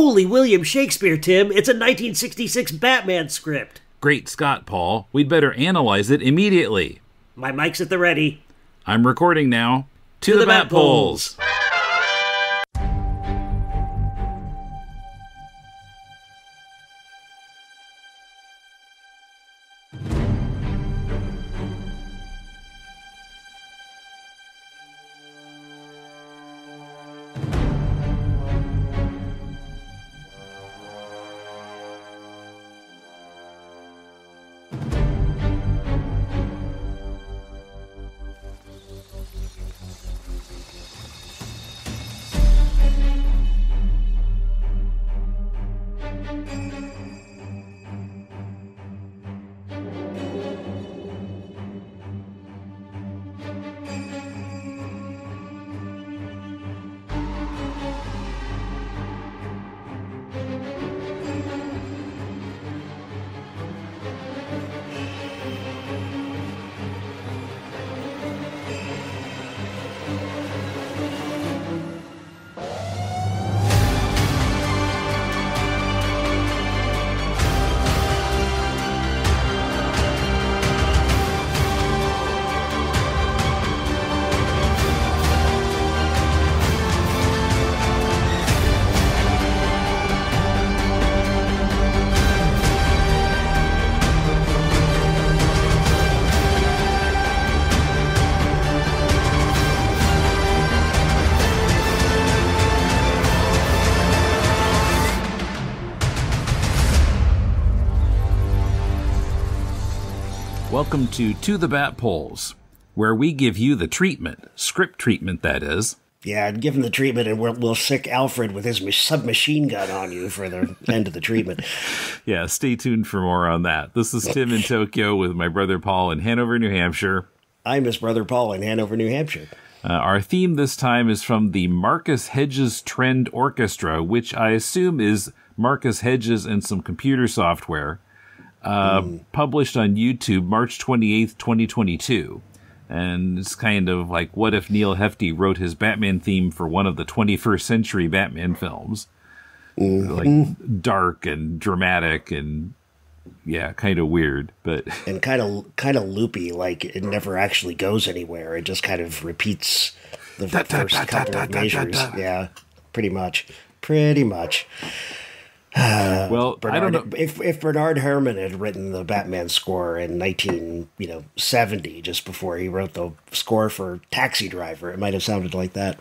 Holy William Shakespeare, Tim. It's a 1966 Batman script. Great Scott, Paul. We'd better analyze it immediately. My mic's at the ready. I'm recording now. To the Bat Polls. Welcome to the Bat Polls, where we give you the treatment, script treatment, that is. Yeah, give him the treatment, and we'll sick Alfred with his submachine gun on you for the end of the treatment. Yeah, stay tuned for more on that. This is Tim in Tokyo with my brother Paul in Hanover, New Hampshire. I'm his brother Paul in Hanover, New Hampshire. Our theme this time is from the Marcus Hedges Trend Orchestra, which I assume is Marcus Hedges and some computer software. Published on YouTube March 28th, 2022. And it's kind of like, what if Neal Hefti wrote his Batman theme for one of the 21st century Batman films? Mm-hmm. Like dark and dramatic and, yeah, kind of weird, but and kind of loopy, like it never actually goes anywhere. It just kind of repeats the first couple of measures. Yeah, pretty much. Well, Bernard, I don't know if Bernard Herrmann had written the Batman score in 1970, just before he wrote the score for Taxi Driver, it might have sounded like that.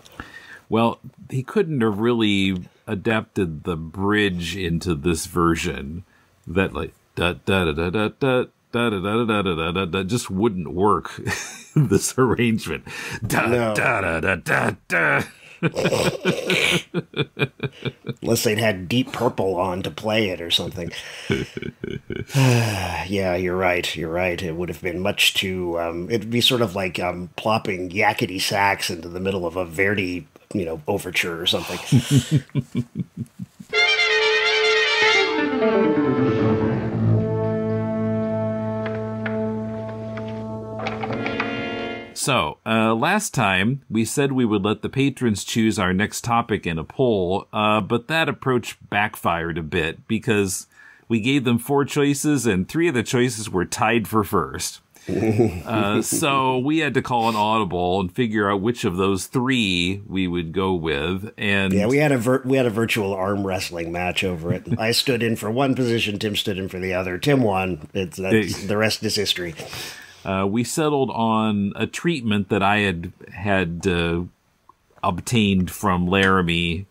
Well, he couldn't have really adapted the bridge into this version. That like da da da da da da da da da da da da da just wouldn't work. This arrangement. Da da da da da da. Unless they'd had Deep Purple on to play it or something. Yeah, you're right. It would have been much too it'd be sort of like plopping yakety sax into the middle of a Verdi overture or something. So, last time, we said we would let the patrons choose our next topic in a poll, but that approach backfired a bit because we gave them four choices and three of the choices were tied for first. So we had to call an audible and figure out which of those three we would go with. And yeah, we had a virtual arm wrestling match over it. I stood in for one position, Tim stood in for the other. Tim won. The rest is history. We settled on a treatment that I had obtained from Laramie,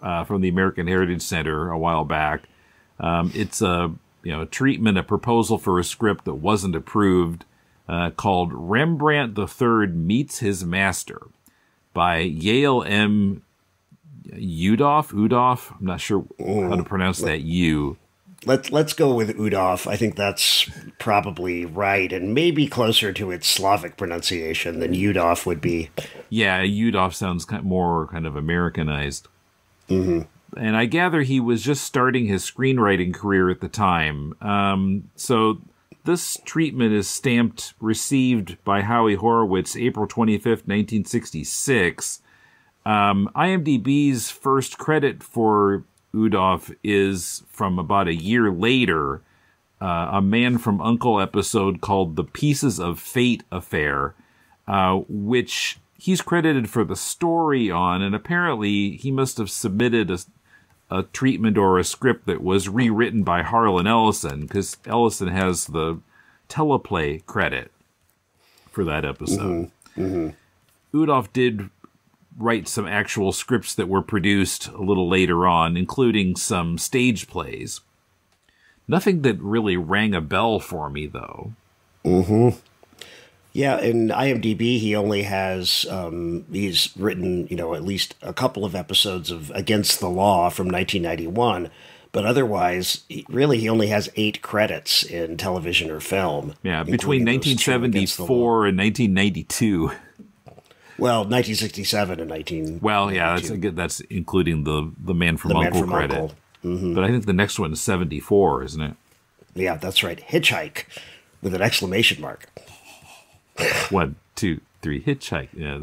from the American Heritage Center a while back. It's a proposal for a script that wasn't approved, called Rembrandt the Third Meets His Master by Yale M. Udoff. I'm not sure how to pronounce that U. Let's go with Udoff. I think that's probably right, and maybe closer to its Slavic pronunciation than Udoff would be. Yeah, Udoff sounds more kind of Americanized. Mm-hmm. And I gather he was just starting his screenwriting career at the time. So this treatment is stamped received by Howie Horowitz, April 25th, 1966. IMDb's first credit for Udoff is from about a year later, a Man from Uncle episode called The Pieces of Fate Affair, which he's credited for the story on, and apparently he must have submitted a treatment or a script that was rewritten by Harlan Ellison, because Ellison has the teleplay credit for that episode. Mm-hmm. Mm-hmm. Udoff did write some actual scripts that were produced a little later on, including some stage plays. Nothing that really rang a bell for me, though. Mm-hmm. Yeah, in IMDb, he only has, he's written, you know, at least a couple of episodes of Against the Law from 1991, but otherwise, really, he only has 8 credits in television or film. Yeah, between 1974 and 1992. Well, 1967 and 19... Well, yeah, that's including the Man from Uncle credit. Mm-hmm. But I think the next one is 74, isn't it? Yeah, that's right. Hitchhike with an exclamation mark. 1, 2, 3, hitchhike. Yeah,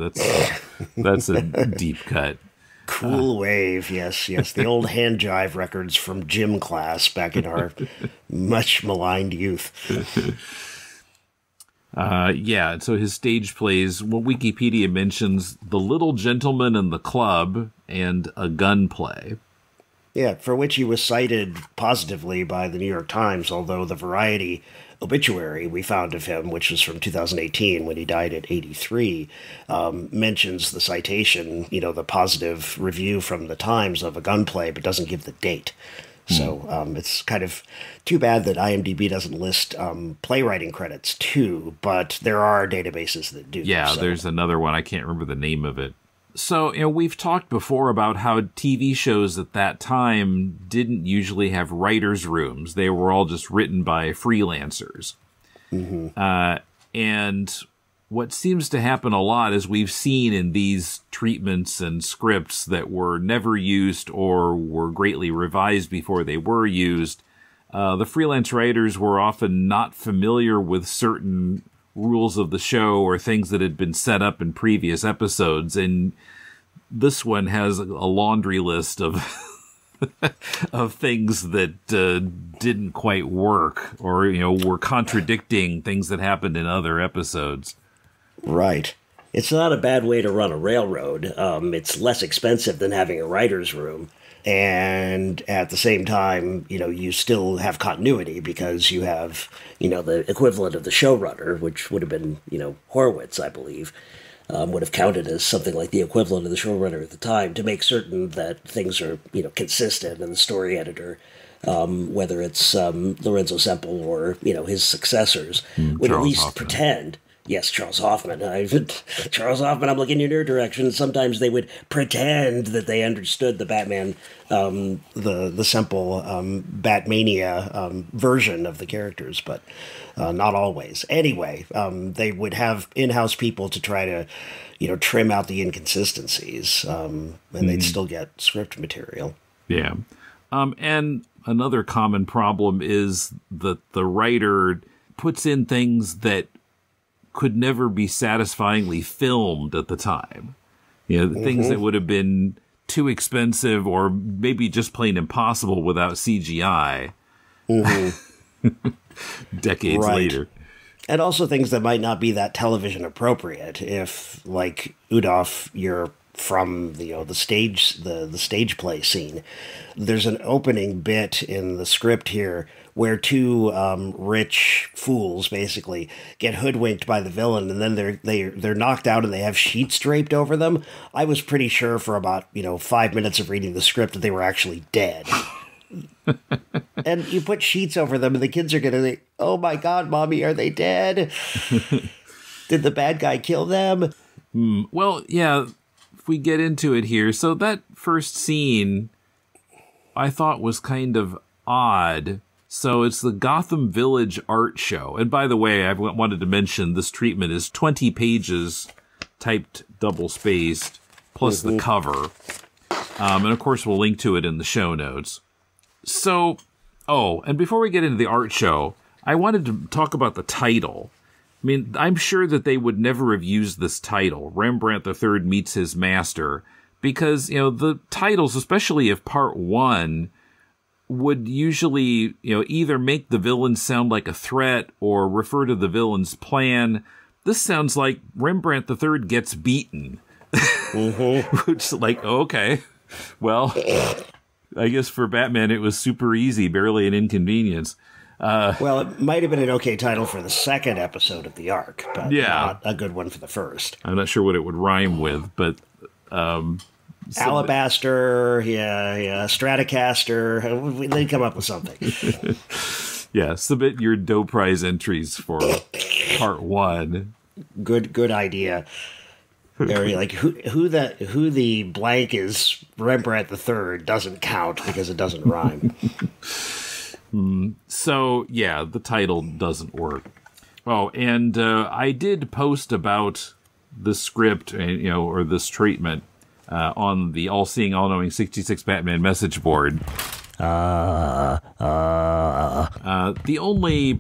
that's a deep cut. Cool Wave, yes, yes. The old hand jive records from gym class back in our much maligned youth. Yeah, so his stage plays, well, Wikipedia mentions The Little Gentleman and the Club and A Gunplay. Yeah, for which he was cited positively by the New York Times, although the Variety obituary we found of him, which was from 2018 when he died at 83, mentions the citation, you know, the positive review from the Times of A Gunplay, but doesn't give the date. So it's kind of too bad that IMDb doesn't list playwriting credits too, but there are databases that do. Yeah, so there's another one. I can't remember the name of it. So, you know, we've talked before about how TV shows at that time didn't usually have writers' rooms. They were all just written by freelancers. Mm-hmm. And what seems to happen a lot is we've seen in these treatments and scripts that were never used or were greatly revised before they were used, the freelance writers were often not familiar with certain rules of the show or things that had been set up in previous episodes, and this one has a laundry list of of things that didn't quite work, or, you know, were contradicting things that happened in other episodes. Right. It's not a bad way to run a railroad. It's less expensive than having a writer's room. And at the same time, you know, you still have continuity because you have, you know, the equivalent of the showrunner, which would have been, you know, Horowitz, I believe, would have counted as something like the equivalent of the showrunner at the time to make certain that things are, you know, consistent. And the story editor, whether it's Lorenzo Semple or, you know, his successors, would at least pretend. Yes, Charles Hoffman. Charles Hoffman, I'm looking in your direction. Sometimes they would pretend that they understood the Batman, the simple Batmania version of the characters, but not always. Anyway, they would have in-house people to try to, you know, trim out the inconsistencies, and they'd still get script material. Yeah. And another common problem is that the writer puts in things that could never be satisfyingly filmed at the time. You know, things that would have been too expensive or maybe just plain impossible without CGI decades later. And also things that might not be that television appropriate. If, like Udoff, you're from the, you know, the stage play scene, there's an opening bit in the script here where two rich fools basically get hoodwinked by the villain, and then they're knocked out and they have sheets draped over them. I was pretty sure for about, you know, 5 minutes of reading the script that they were actually dead. And you put sheets over them and the kids are going to say, "Oh my God, Mommy, are they dead? Did the bad guy kill them?" Well, yeah, if we get into it here. So that first scene I thought was kind of odd. So it's the Gotham Village Art Show. And by the way, I wanted to mention this treatment is 20 pages typed double-spaced, plus the cover. And of course, we'll link to it in the show notes. So, oh, and before we get into the art show, I wanted to talk about the title. I mean, I'm sure that they would never have used this title, Rembrandt the Third Meets His Master, because, you know, the titles, especially if part one, would usually, you know, either make the villain sound like a threat or refer to the villain's plan. This sounds like Rembrandt the Third gets beaten. Which, like, okay, well, I guess for Batman it was super easy, barely an inconvenience. Well, it might have been an okay title for the second episode of the arc, but not a good one for the first. I'm not sure what it would rhyme with, but... Alabaster, Stratocaster, they come up with something. Yeah, submit your Doe Prize entries for part one. Good idea. Very, like, who the blank is Rembrandt the Third doesn't count because it doesn't rhyme. So, yeah, the title doesn't work. Oh, and I did post about the script, you know, or this treatment on the all-seeing, all-knowing 66 Batman message board. The only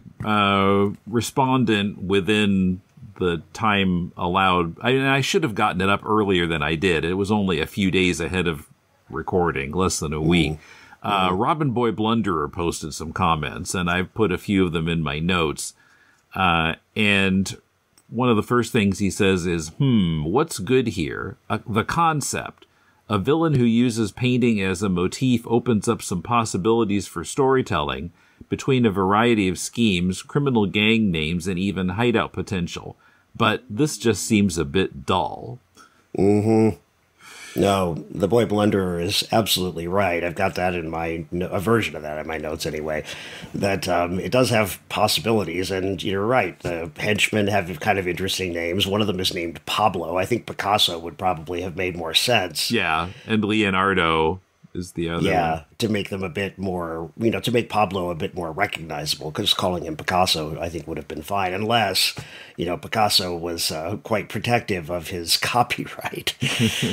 respondent within the time allowed, I should have gotten it up earlier than I did. It was only a few days ahead of recording, less than a week. Robin Boy Blunderer posted some comments, and I've put a few of them in my notes. And one of the first things he says is, what's good here? The concept. A villain who uses painting as a motif opens up some possibilities for storytelling between a variety of schemes, criminal gang names, and even hideout potential. But this just seems a bit dull. No, the Boy Blunderer is absolutely right. I've got that in my version of that in my notes anyway. That it does have possibilities, and you're right. The henchmen have kind of interesting names. One of them is named Pablo. I think Picasso would probably have made more sense. Yeah, and Leonardo is the other. Yeah, to make them a bit more, you know, to make Pablo a bit more recognizable, because calling him Picasso, I think, would have been fine, unless, you know, Picasso was quite protective of his copyright.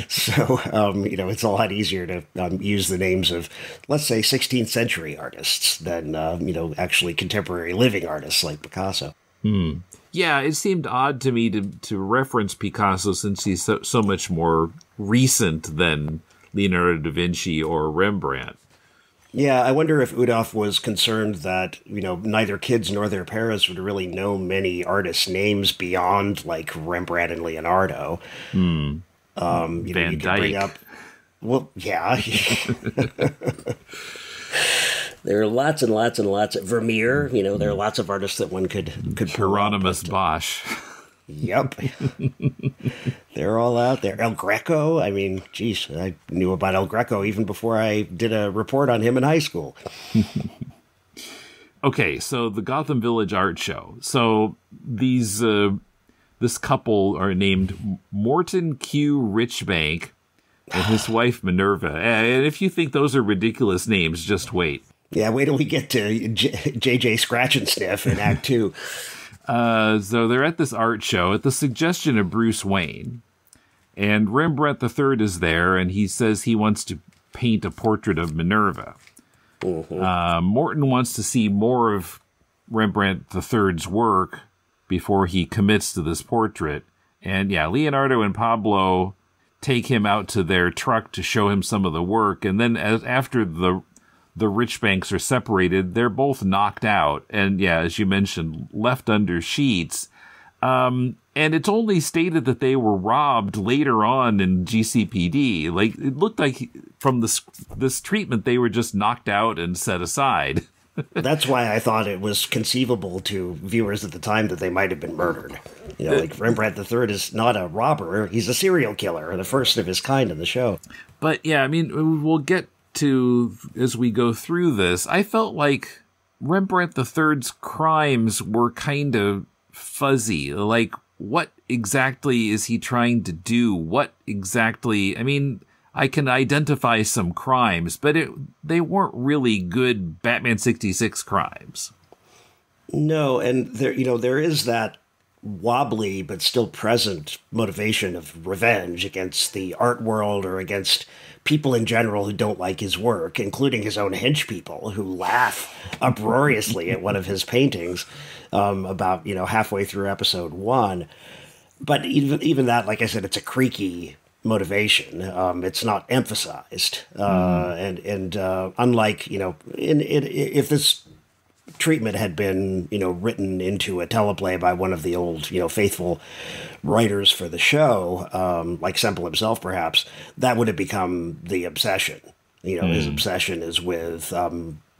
So, you know, it's a lot easier to use the names of, let's say, 16th century artists than, you know, actually contemporary living artists like Picasso. Yeah, it seemed odd to me to reference Picasso since he's so much more recent than Leonardo da Vinci or Rembrandt. Yeah, I wonder if Udoff was concerned that, you know, neither kids nor their parents would really know many artists' names beyond, like, Rembrandt and Leonardo. You know, you can bring up, well, yeah. There are lots and lots and lots of Vermeer. You know, there are lots of artists that one could Hieronymus Bosch. Yep. They're all out there. El Greco. I mean, geez, I knew about El Greco even before I did a report on him in high school. Okay, so the Gotham Village Art Show. So these this couple are named Morton Q. Richbank and his wife Minerva. And if you think those are ridiculous names, just wait. Yeah, wait till we get to J.J. Scratch and Sniff in Act 2. So they're at this art show at the suggestion of Bruce Wayne, and Rembrandt III is there, and he says he wants to paint a portrait of Minerva. Morton wants to see more of Rembrandt III's work before he commits to this portrait, and yeah, Leonardo and Pablo take him out to their truck to show him some of the work, and then after the Richbanks are separated, they're both knocked out. And yeah, as you mentioned, left under sheets. And it's only stated that they were robbed later on in GCPD. Like, it looked like from this treatment, they were just knocked out and set aside. That's why I thought it was conceivable to viewers at the time that they might have been murdered. You know, like, Rembrandt III is not a robber. He's a serial killer, the first of his kind in the show. But yeah, I mean, we'll get to as we go through this. I felt like Rembrandt III's crimes were kind of fuzzy. Like, what exactly is he trying to do? What exactly? I mean, I can identify some crimes, but they weren't really good Batman 66 crimes. No, and there, you know, there is that wobbly but still present motivation of revenge against the art world or against people in general who don't like his work, including his own hench people who laugh uproariously at one of his paintings about, you know, halfway through episode 1. But even that, like I said, it's a creaky motivation. It's not emphasized, and unlike, you know, if this treatment had been, you know, written into a teleplay by one of the old, you know, faithful writers for the show, like Semple himself, perhaps, that would have become the obsession. You know, his obsession is with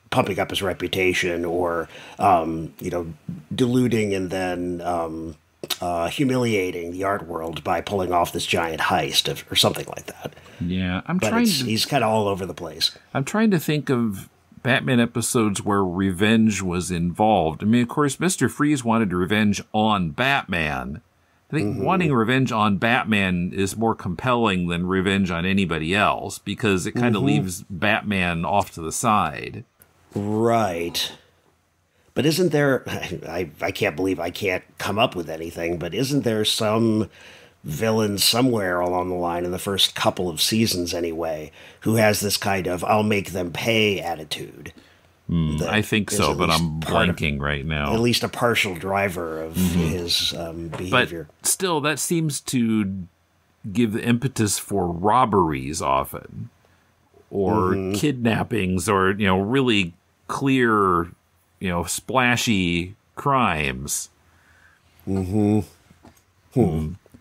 pumping up his reputation, or, you know, deluding and then humiliating the art world by pulling off this giant heist or something like that. Yeah, he's kind of all over the place. I'm trying to think of Batman episodes where revenge was involved. I mean, of course, Mr. Freeze wanted revenge on Batman. I think wanting revenge on Batman is more compelling than revenge on anybody else, because it kind of leaves Batman off to the side. Right. But isn't there, I can't believe I can't come up with anything, but isn't there some villain somewhere along the line in the first couple of seasons anyway, who has this kind of I'll make them pay attitude? I think so, but I'm blanking right now. At least a partial driver of his behavior. But still, that seems to give the impetus for robberies often, or kidnappings, or, you know, really clear, you know, splashy crimes.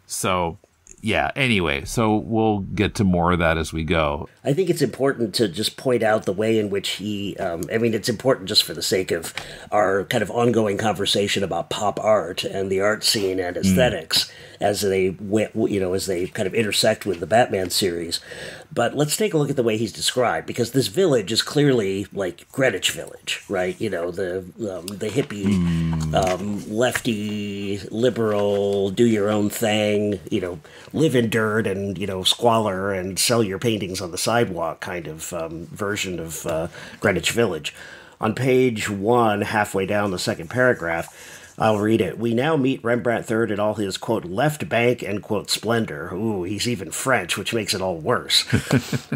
So, yeah, anyway, so we'll get to more of that as we go. I think it's important to just point out the way in which he, I mean, it's important just for the sake of our kind of ongoing conversation about pop art and the art scene and aesthetics as they went, you know, as they kind of intersect with the Batman series. But let's take a look at the way he's described, because this village is clearly like Greenwich Village, right? You know, the hippie, lefty, liberal, do your own thing, you know, live in dirt and, you know, squalor and sell your paintings on the sidewalk kind of version of Greenwich Village. On page 1, halfway down the second paragraph, I'll read it. We now meet Rembrandt III in all his, quote, left bank and, quote, splendor. Ooh, he's even French, which makes it all worse.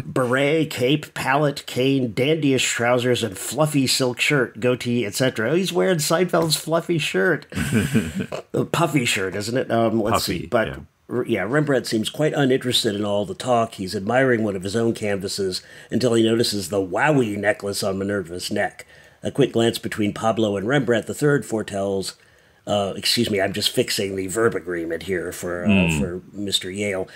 Beret, cape, palette, cane, dandyish trousers, and fluffy silk shirt, goatee, etc. Oh, he's wearing Seinfeld's fluffy shirt. Puffy shirt, isn't it? Let's Puffy, see. But yeah. Yeah, Rembrandt seems quite uninterested in all the talk. He's admiring one of his own canvases until he notices the wowie necklace on Minerva's neck. A quick glance between Pablo and Rembrandt the Third foretells... excuse me, I'm just fixing the verb agreement here for Mr. Yale.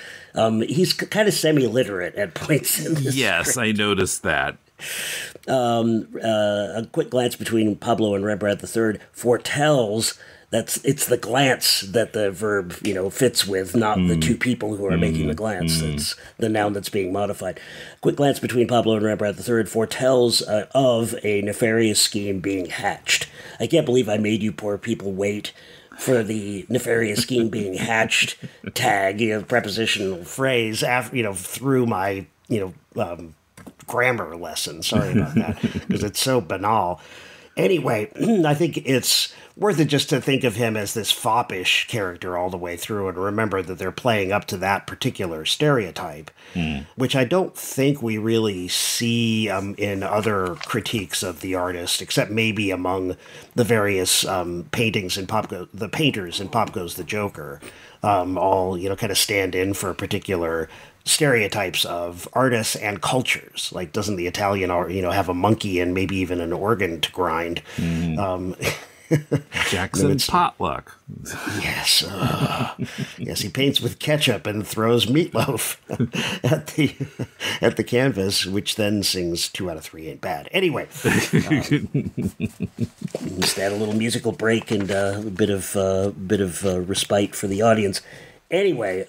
He's kind of semi-literate at points in this. Yes, I noticed that. A quick glance between Pablo and Rembrandt the Third foretells... It's the glance that the verb, you know, fits with, not the two people who are making the glance. It's the noun that's being modified. Quick glance between Pablo and Rembrandt III foretells of a nefarious scheme being hatched. I can't believe I made you poor people wait for the nefarious scheme being hatched tag, you know, prepositional phrase, you know, through my, you know, grammar lesson. Sorry about that, because it's so banal. Anyway, I think it's worth it just to think of him as this foppish character all the way through, and remember that they're playing up to that particular stereotype, which I don't think we really see in other critiques of the artist, except maybe among the various paintings in the painters in Pop Goes the Joker, all, you know, kind of stand in for particular stereotypes of artists and cultures. Like, doesn't the Italian, you know, have a monkey and maybe even an organ to grind? Jackson's potluck. Yes. Yes, he paints with ketchup and throws meatloaf at the canvas, which then sings 2 out of 3 ain't bad. Anyway, just add a little musical break and a bit of respite for the audience. Anyway,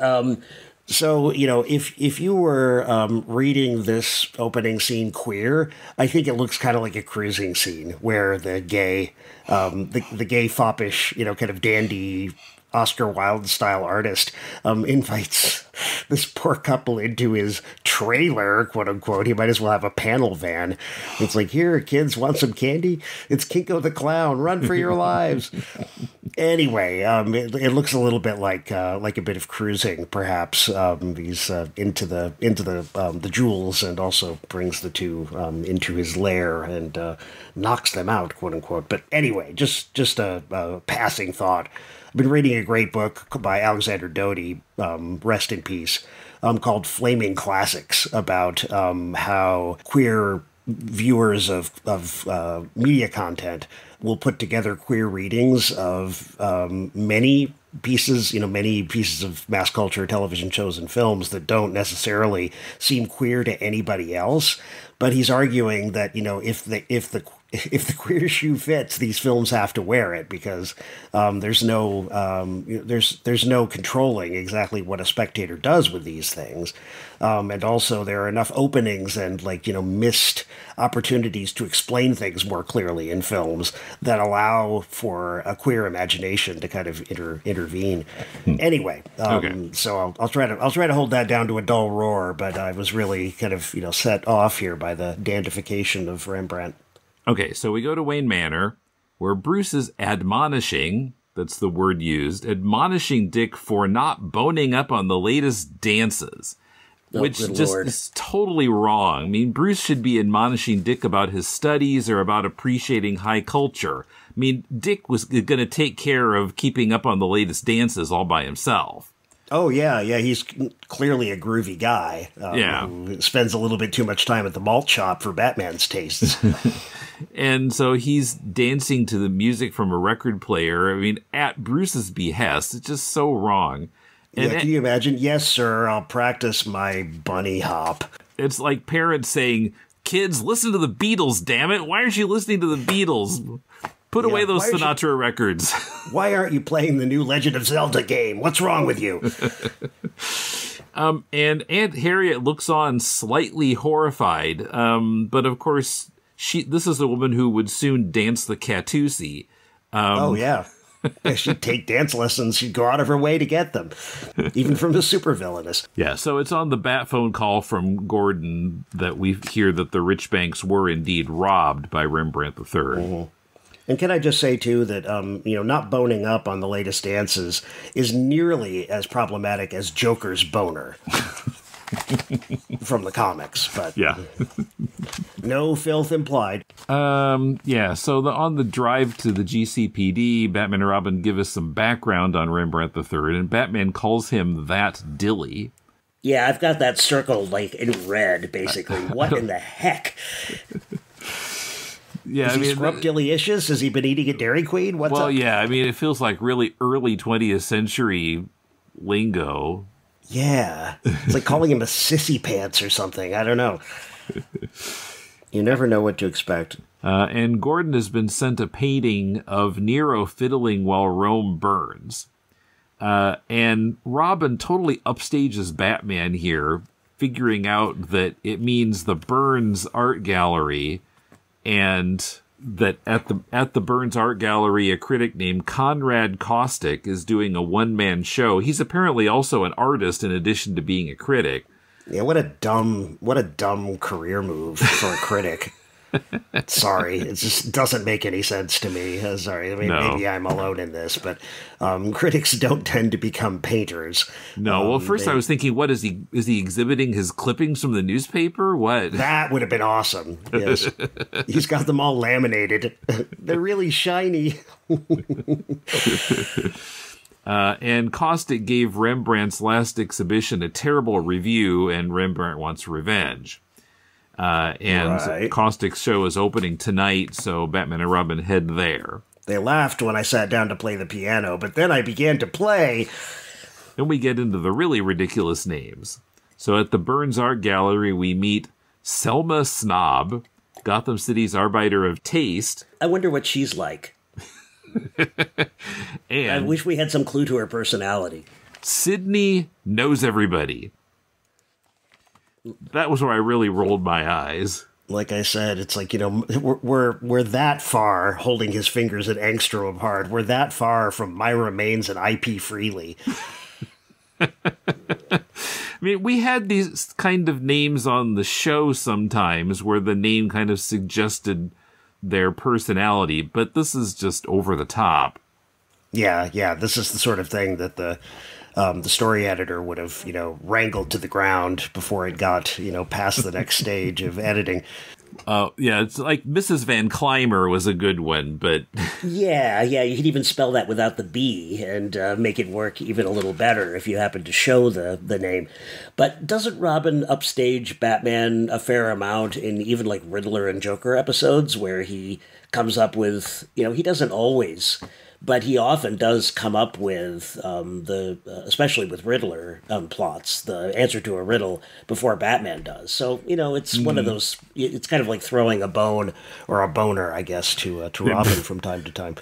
so, you know, if you were reading this opening scene queer, I think it looks kind of like a cruising scene where the gay foppish, you know, kind of dandy Oscar Wilde style artist invites this poor couple into his trailer, quote unquote. He might as well have a panel van. It's like, here, kids, want some candy? It's Kinko the Clown. Run for your lives. Anyway, it looks a little bit like a bit of cruising, perhaps. He's into the jewels, and also brings the two into his lair and knocks them out, quote unquote. But anyway, just a passing thought. I've been reading a great book by Alexander Doty, rest in peace, called Flaming Classics about how queer viewers of media content will put together queer readings of many pieces of mass culture, television shows and films that don't necessarily seem queer to anybody else. But he's arguing that, you know, if the queer shoe fits, these films have to wear it, because there's no controlling exactly what a spectator does with these things, and also there are enough openings and, like, you know, missed opportunities to explain things more clearly in films that allow for a queer imagination to kind of intervene. Anyway, okay. So I'll try to hold that down to a dull roar, but I was really kind of, you know, set off here by the dandification of Rembrandt. Okay, so we go to Wayne Manor, where Bruce is admonishing, that's the word used, admonishing Dick for not boning up on the latest dances, which just is totally wrong. I mean, Bruce should be admonishing Dick about his studies or about appreciating high culture. I mean, Dick was going to take care of keeping up on the latest dances all by himself. Oh, yeah, yeah. He's clearly a groovy guy who spends a little bit too much time at the malt shop for Batman's tastes. And so he's dancing to the music from a record player. I mean, at Bruce's behest. It's just so wrong. And yeah, can you imagine? Yes, sir, I'll practice my bunny hop. It's like parents saying, kids, listen to the Beatles, damn it. Why aren't you listening to the Beatles? Put away those Sinatra records. Why aren't you playing the new Legend of Zelda game? What's wrong with you? And Aunt Harriet looks on slightly horrified. But of course, this is the woman who would soon dance the Catoosie. Oh, yeah. She'd take dance lessons. She'd go out of her way to get them, even from the supervillainous. Yeah, so it's on the bat phone call from Gordon that we hear that the Richbanks were indeed robbed by Rembrandt III. Mm-hmm. And can I just say, too, that, you know, not boning up on the latest dances is nearly as problematic as Joker's boner from the comics. But yeah, no filth implied. Yeah. So on the drive to the GCPD, Batman and Robin give us some background on Rembrandt III, and Batman calls him that dilly. Yeah, I've got that circled like in red, basically. What in the heck? Yeah, is he scrupulous? Has he been eating at Dairy Queen? What's up? Well, yeah, I mean, it feels like really early 20th century lingo. Yeah. It's like calling him a sissy pants or something. I don't know. You never know what to expect. And Gordon has been sent a painting of Nero fiddling while Rome burns. And Robin totally upstages Batman here, figuring out that it means the Burns Art Gallery, and that at the Burns Art Gallery, a critic named Conrad Kostick is doing a one-man show. He's apparently also an artist in addition to being a critic. Yeah, what a dumb career move for a critic. Sorry, it just doesn't make any sense to me. Sorry, I mean, maybe I'm alone in this, but critics don't tend to become painters. No, well, first I was thinking, what is he exhibiting his clippings from the newspaper? What? That would have been awesome. Yes. He's got them all laminated. They're really shiny. And Kostick gave Rembrandt's last exhibition a terrible review, and Rembrandt wants revenge. And Kostick's show is opening tonight, so Batman and Robin head there. They laughed when I sat down to play the piano, but then I began to play. Then we get into the really ridiculous names. So at the Burns Art Gallery, we meet Selma Snob, Gotham City's arbiter of taste. I wonder what she's like. And I wish we had some clue to her personality. Sydney Knows Everybody. That was where I really rolled my eyes. Like I said, it's like, you know, we're that far, holding his fingers at angstrom hard. We're that far from My Remains and IP Freely. I mean, we had these kind of names on the show sometimes where the name kind of suggested their personality, but this is just over the top. Yeah, yeah, this is the sort of thing that the story editor would have, you know, wrangled to the ground before it got, you know, past the next stage of editing. Yeah, it's like Mrs. Van Clymer was a good one, but... yeah, you could even spell that without the B and make it work even a little better if you happen to show the name. But doesn't Robin upstage Batman a fair amount in even like Riddler and Joker episodes where he comes up with, you know, he doesn't always... But he often does come up with, especially with Riddler plots, the answer to a riddle before Batman does. So, you know, it's one of those, it's kind of like throwing a bone or a boner, I guess, to Robin from time to time.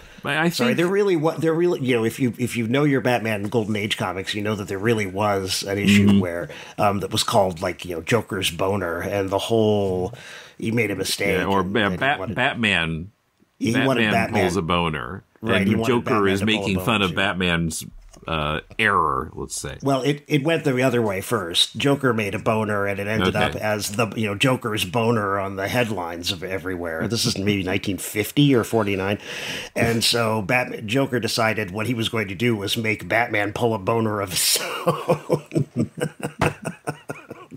Sorry, there really, you know, if you know your Batman Golden Age comics, you know that there really was an issue where, that was called, like, you know, Joker's Boner, and the whole, he made a mistake. Yeah, or Batman pulls a boner. Right, and Joker is making fun of Batman's error, let's say. Well, it went the other way first. Joker made a boner, and it ended up as the Joker's Boner on the headlines of everywhere. This is maybe 1950 or 49, and so Joker decided what he was going to do was make Batman pull a boner of his own.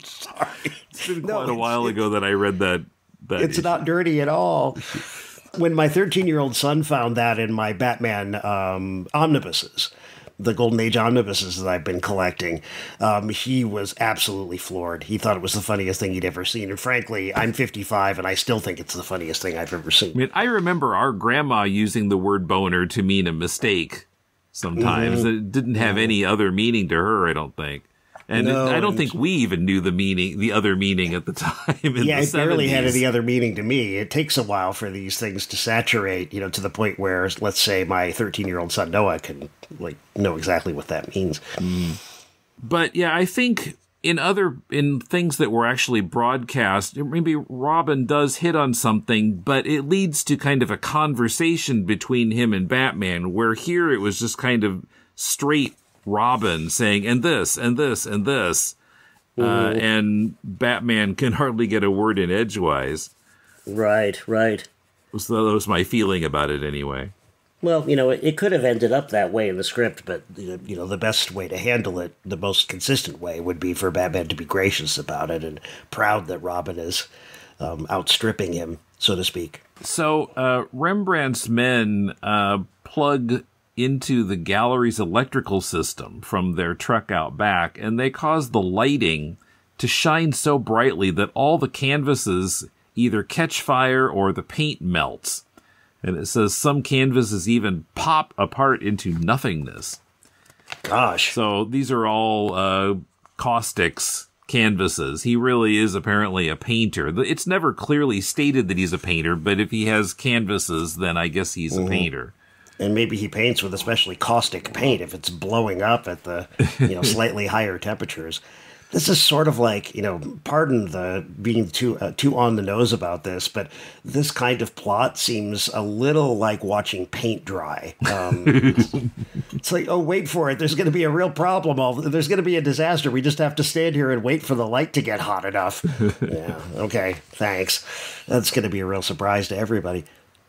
Sorry, it's been quite a while ago that I read that. It's not dirty at all. When my 13-year-old son found that in my Batman omnibuses, the Golden Age omnibuses that I've been collecting, he was absolutely floored. He thought it was the funniest thing he'd ever seen. And frankly, I'm 55, and I still think it's the funniest thing I've ever seen. I mean, I remember our grandma using the word boner to mean a mistake sometimes. It didn't have any other meaning to her, I don't think. And I don't think we even knew the other meaning at the time. Yeah, it barely had any other meaning to me. It takes a while for these things to saturate, you know, to the point where, let's say, my 13-year-old son Noah can like know exactly what that means. But yeah, I think in things that were actually broadcast, maybe Robin does hit on something, but it leads to kind of a conversation between him and Batman. Where here it was just kind of straight Robin saying, and this, and this, and this. And Batman can hardly get a word in edgewise. Right, right. So that was my feeling about it anyway. Well, you know, it could have ended up that way in the script, but, you know, the best way to handle it, the most consistent way, would be for Batman to be gracious about it and proud that Robin is outstripping him, so to speak. So Rembrandt's men plug into the gallery's electrical system from their truck out back, and they cause the lighting to shine so brightly that all the canvases either catch fire or the paint melts. And it says some canvases even pop apart into nothingness. Gosh. So these are all Caustic's canvases. He really is apparently a painter. It's never clearly stated that he's a painter, but if he has canvases, then I guess he's a painter. And maybe he paints with especially caustic paint if it's blowing up at the, you know, slightly higher temperatures. This is sort of like, you know, pardon the being too on the nose about this, but this kind of plot seems a little like watching paint dry. It's like, oh, wait for it. There's going to be a real problem. There's going to be a disaster. We just have to stand here and wait for the light to get hot enough. Yeah, okay, thanks. That's going to be a real surprise to everybody.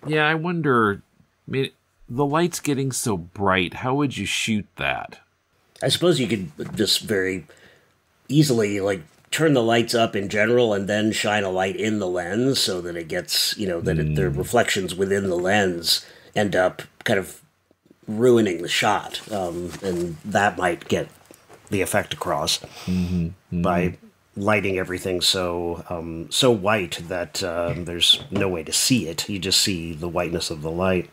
Yeah, I wonder, I mean, the light's getting so bright. How would you shoot that? I suppose you could just very easily, like, turn the lights up in general and then shine a light in the lens so that it gets, you know, that the reflections within the lens end up kind of ruining the shot. And that might get the effect across by lighting everything so white that there's no way to see it. You just see the whiteness of the light.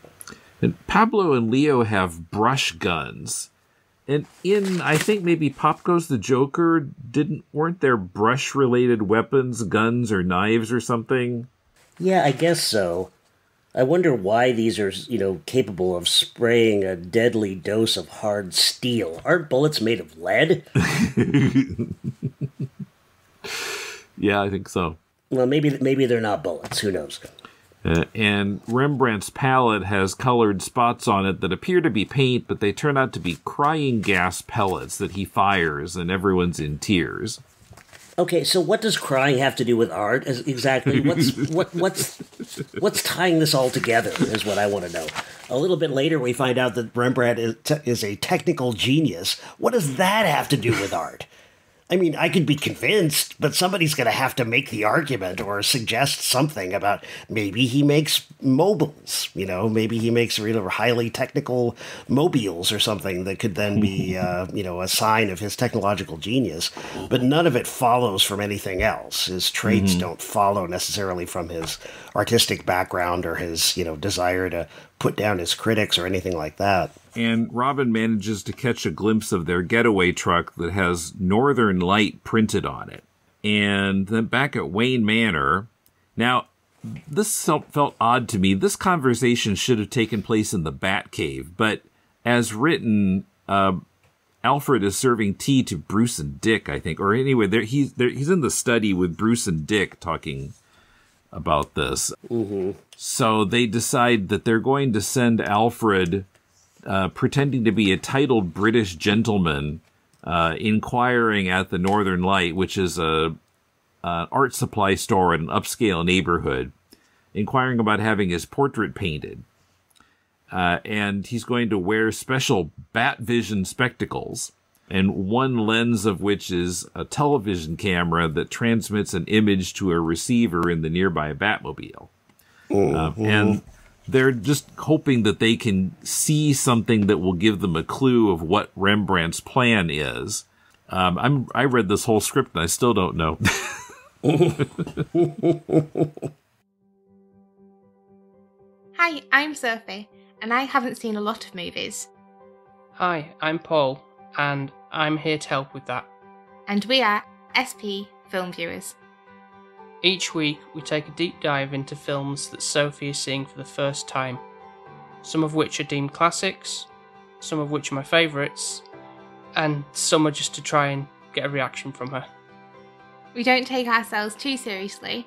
And Pablo and Leo have brush guns. And in, I think, maybe Pop Goes the Joker, weren't there brush-related weapons, guns or knives or something? Yeah, I guess so. I wonder why these are, you know, capable of spraying a deadly dose of hard steel. Aren't bullets made of lead? Yeah, I think so. Well, maybe they're not bullets. Who knows? And Rembrandt's palette has colored spots on it that appear to be paint, but they turn out to be crying gas pellets that he fires, and everyone's in tears. Okay, so what does crying have to do with art? Exactly, what's tying this all together is what I want to know. A little bit later, we find out that Rembrandt is a technical genius. What does that have to do with art? I mean, I could be convinced, but somebody's going to have to make the argument or suggest something about maybe he makes mobiles, you know, maybe he makes really highly technical mobiles or something that could then be, you know, a sign of his technological genius. But none of it follows from anything else. His traits don't follow necessarily from his artistic background or his, you know, desire to put down his critics or anything like that. And Robin manages to catch a glimpse of their getaway truck that has Northern Light printed on it. And then back at Wayne Manor. Now, this felt odd to me. This conversation should have taken place in the Batcave. But as written, Alfred is serving tea to Bruce and Dick, I think. Or anyway, he's in the study with Bruce and Dick talking about this. So they decide that they're going to send Alfred... pretending to be a titled British gentleman, inquiring at the Northern Light, which is an art supply store in an upscale neighborhood, inquiring about having his portrait painted. And he's going to wear special bat vision spectacles, and one lens of which is a television camera that transmits an image to a receiver in the nearby Batmobile. And they're just hoping that they can see something that will give them a clue of what Rembrandt's plan is. I read this whole script and I still don't know. Hi, I'm Sophie, and I haven't seen a lot of movies. Hi, I'm Paul, and I'm here to help with that. And we are SP Film Viewers. Each week, we take a deep dive into films that Sophie is seeing for the first time, some of which are deemed classics, some of which are my favourites, and some are just to try and get a reaction from her. We don't take ourselves too seriously,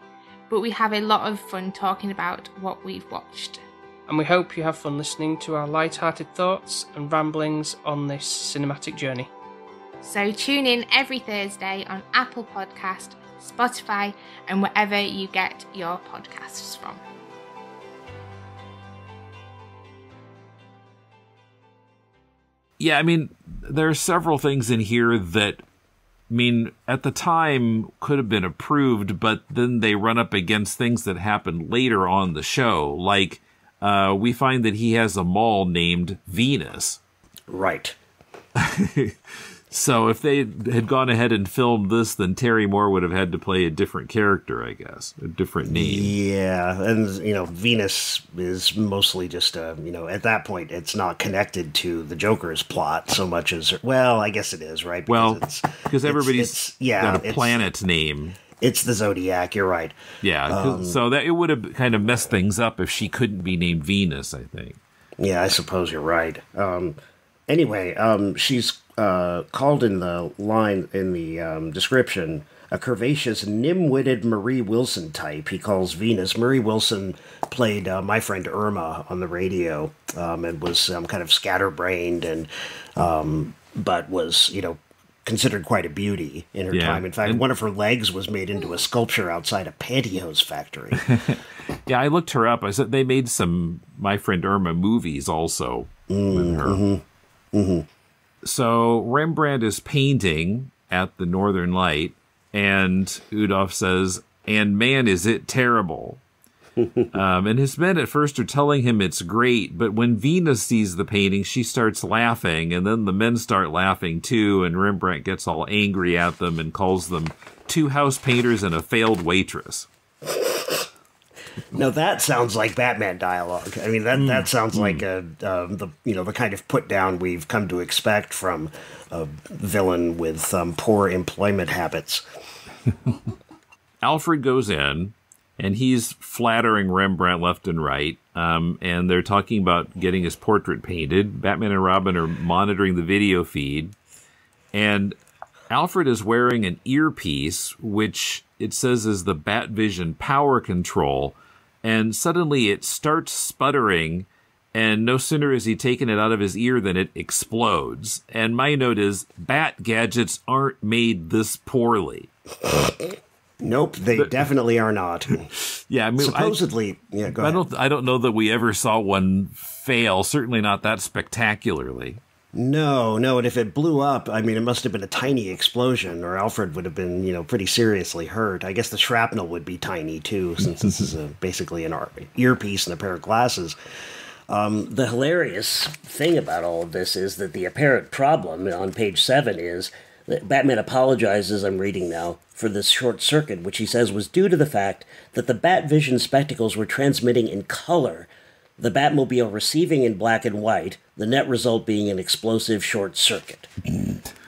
but we have a lot of fun talking about what we've watched. And we hope you have fun listening to our light-hearted thoughts and ramblings on this cinematic journey. So tune in every Thursday on Apple Podcasts, Spotify, and wherever you get your podcasts from. Yeah, I mean, there are several things in here that, I mean, at the time could have been approved, but then they run up against things that happen later on the show. Like, we find that he has a mall named Venus. Right. So if they had gone ahead and filmed this, then Terry Moore would have had to play a different character, I guess, a different name. Yeah, and, you know, Venus is mostly just, you know, at that point, it's not connected to the Joker's plot so much as, well, I guess it is, right? Because everybody's got a planet name. It's the Zodiac, you're right. Yeah, so that it would have kind of messed things up if she couldn't be named Venus, I think. Yeah, I suppose you're right. Anyway, she's... called in the line in the description a curvaceous, nim-witted Marie Wilson type. He calls Venus. Marie Wilson played My Friend Irma on the radio, and was kind of scatterbrained and but was, you know, considered quite a beauty in her time. In fact, one of her legs was made into a sculpture outside a pantyhose factory. Yeah, I looked her up. I said they made some My Friend Irma movies also with her. So Rembrandt is painting at the Northern Light, and Udoff says, and man, is it terrible. And his men at first are telling him it's great, but when Venus sees the painting, she starts laughing, and then the men start laughing too, and Rembrandt gets all angry at them and calls them two house painters and a failed waitress. Now that sounds like Batman dialogue. I mean, that sounds like the kind of put down we've come to expect from a villain with poor employment habits. Alfred goes in, and he's flattering Rembrandt left and right, and they're talking about getting his portrait painted. Batman and Robin are monitoring the video feed, and Alfred is wearing an earpiece, which it says is the Bat Vision power control. And suddenly it starts sputtering, and no sooner has he taken it out of his ear than it explodes. And my note is, bat gadgets aren't made this poorly. Nope, they definitely are not. Yeah, I mean, supposedly, go ahead. I don't know that we ever saw one fail, certainly not that spectacularly. No. And if it blew up, I mean, it must have been a tiny explosion, or Alfred would have been, you know, pretty seriously hurt. I guess the shrapnel would be tiny, too, since this is basically an earpiece and a pair of glasses. The hilarious thing about all of this is that the apparent problem on page 7 is that Batman apologizes, I'm reading now, for this short circuit, which he says was due to the fact that the Bat Vision spectacles were transmitting in color, the Batmobile receiving in black and white, the net result being an explosive short circuit.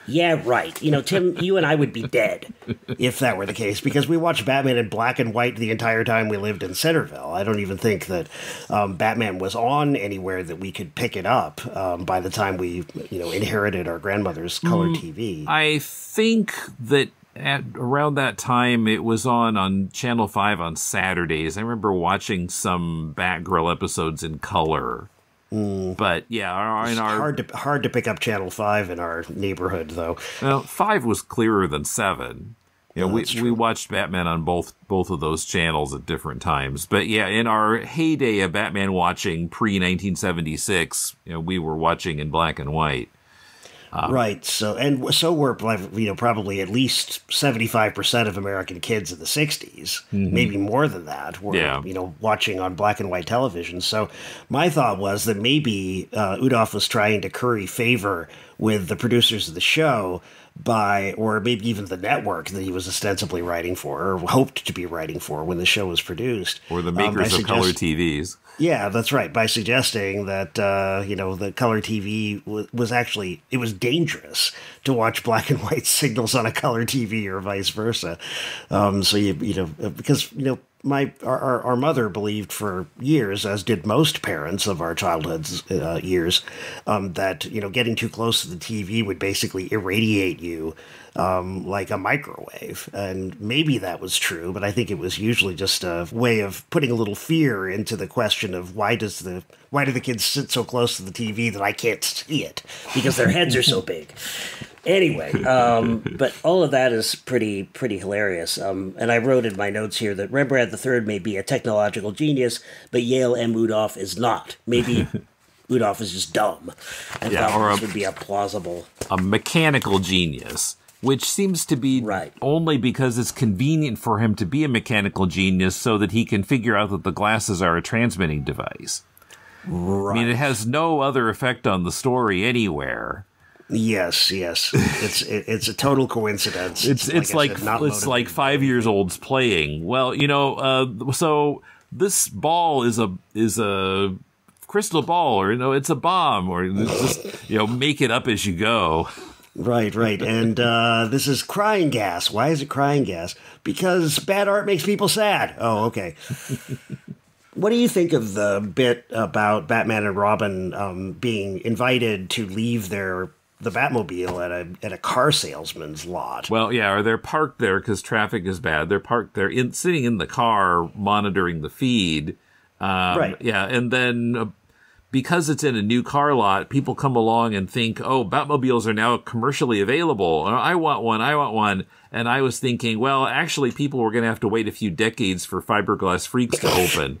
Yeah, right. You know, Tim, you and I would be dead if that were the case, because we watched Batman in black and white the entire time we lived in Centerville. I don't even think that Batman was on anywhere that we could pick it up by the time we, you know, inherited our grandmother's color TV. I think that at around that time, it was on Channel 5 on Saturdays. I remember watching some Batgirl episodes in color. But yeah, hard to pick up Channel 5 in our neighborhood, though. Well, 5 was clearer than 7. Yeah, you know, we watched Batman on both of those channels at different times. But yeah, in our heyday of Batman watching pre-1976, you know, we were watching in black and white. Right. So were, you know, probably at least 75% of American kids in the 60s, maybe more than that, were, you know, watching on black and white television. So my thought was that maybe Udoff was trying to curry favor with the producers of the show by, or maybe even the network that he was ostensibly writing for or hoped to be writing for when the show was produced. Or the makers of color TVs. Yeah, that's right. By suggesting that, you know, the color TV was actually, it was dangerous to watch black and white signals on a color TV or vice versa. So, you know, because, you know, our mother believed for years, as did most parents of our childhood's years, that, you know, getting too close to the TV would basically irradiate you like a microwave. And maybe that was true, but I think it was usually just a way of putting a little fear into the question of why do the kids sit so close to the TV that I can't see it because their heads are so big. Anyway, but all of that is pretty hilarious. And I wrote in my notes here that Rembrandt the Third may be a technological genius, but Yale M. Udoff is not. Maybe Udoff is just dumb. And yeah, this would be a plausible... A mechanical genius, which seems to be right only because it's convenient for him to be a mechanical genius so that he can figure out that the glasses are a transmitting device. Right. I mean, it has no other effect on the story anywhere. Yes, it's a total coincidence. It's like 5-year-olds playing. Well, you know, so this ball is a crystal ball, or you know, it's a bomb, or just, you know, make it up as you go. Right, and this is crying gas. Why is it crying gas? Because bad art makes people sad. Oh, okay. What do you think of the bit about Batman and Robin being invited to leave the Batmobile at a car salesman's lot? Well, yeah, or they're parked there because traffic is bad. They're parked there, sitting in the car, monitoring the feed. Right. Yeah, and then because it's in a new car lot, people come along and think, oh, Batmobiles are now commercially available. I want one. And I was thinking, well, actually, people were going to have to wait a few decades for Fiberglass Freaks to open.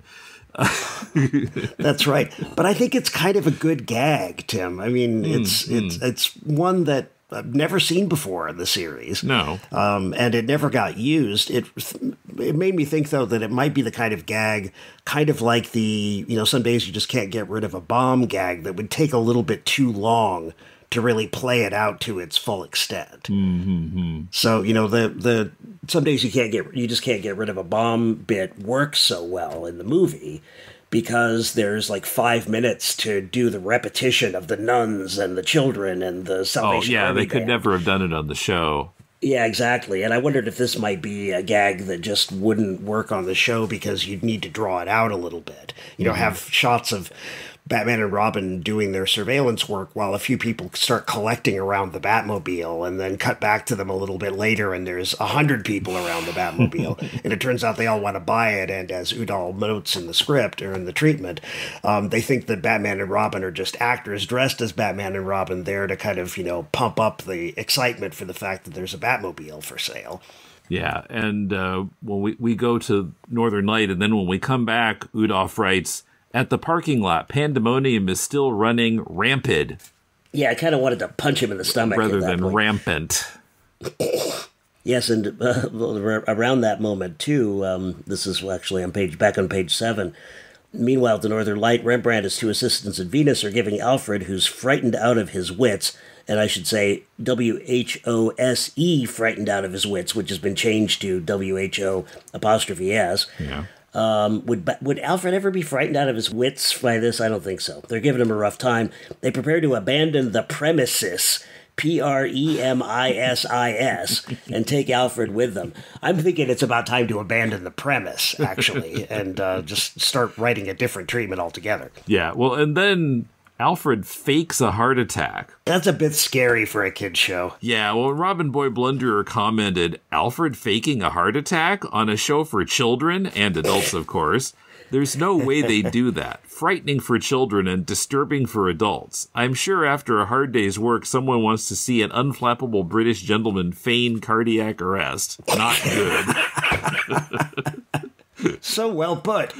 That's right. But I think it's kind of a good gag, Tim. I mean, it's one that I've never seen before in the series. No. And it never got used. It made me think, though, that it might be the kind of gag, kind of like the, you know, some days you just can't get rid of a bomb gag that would take a little bit too long to really play it out to its full extent. So, you know, the some days you just can't get rid of a bomb bit works so well in the movie because there's like 5 minutes to do the repetition of the nuns and the children and the Salvation Army. Oh yeah, they could never have done it on the show. Yeah, exactly. And I wondered if this might be a gag that just wouldn't work on the show because you'd need to draw it out a little bit. You know, have shots of Batman and Robin doing their surveillance work while a few people start collecting around the Batmobile, and then cut back to them a little bit later and there's 100 people around the Batmobile and it turns out they all want to buy it, and as Udoff notes in the script or in the treatment, they think that Batman and Robin are just actors dressed as Batman and Robin there to kind of, you know, pump up the excitement for the fact that there's a Batmobile for sale. Yeah, and when we go to Northern Light, and then when we come back, Udoff writes, "At the parking lot, pandemonium is still running rampant." Yeah, I kind of wanted to punch him in the stomach. Rather than point. Rampant. Yes, and around that moment, too, this is actually on page 7. Meanwhile, at the Northern Light, Rembrandt, his two assistants, and Venus are giving Alfred, who's frightened out of his wits, and I should say W-H-O-S-E, frightened out of his wits, which has been changed to W-H-O''s. Yeah. Would Alfred ever be frightened out of his wits by this? I don't think so. They're giving him a rough time. They prepare to abandon the premises, P-R-E-M-I-S-I-S, and take Alfred with them. I'm thinking it's about time to abandon the premise, actually, and just start writing a different treatment altogether. Yeah, well, and then Alfred fakes a heart attack. That's a bit scary for a kid's show. Yeah, well, Robin Boy Blunderer commented, Alfred faking a heart attack on a show for children and adults, of course. There's no way they do that. Frightening for children and disturbing for adults. I'm sure after a hard day's work, someone wants to see an unflappable British gentleman feign cardiac arrest. Not good. So well put.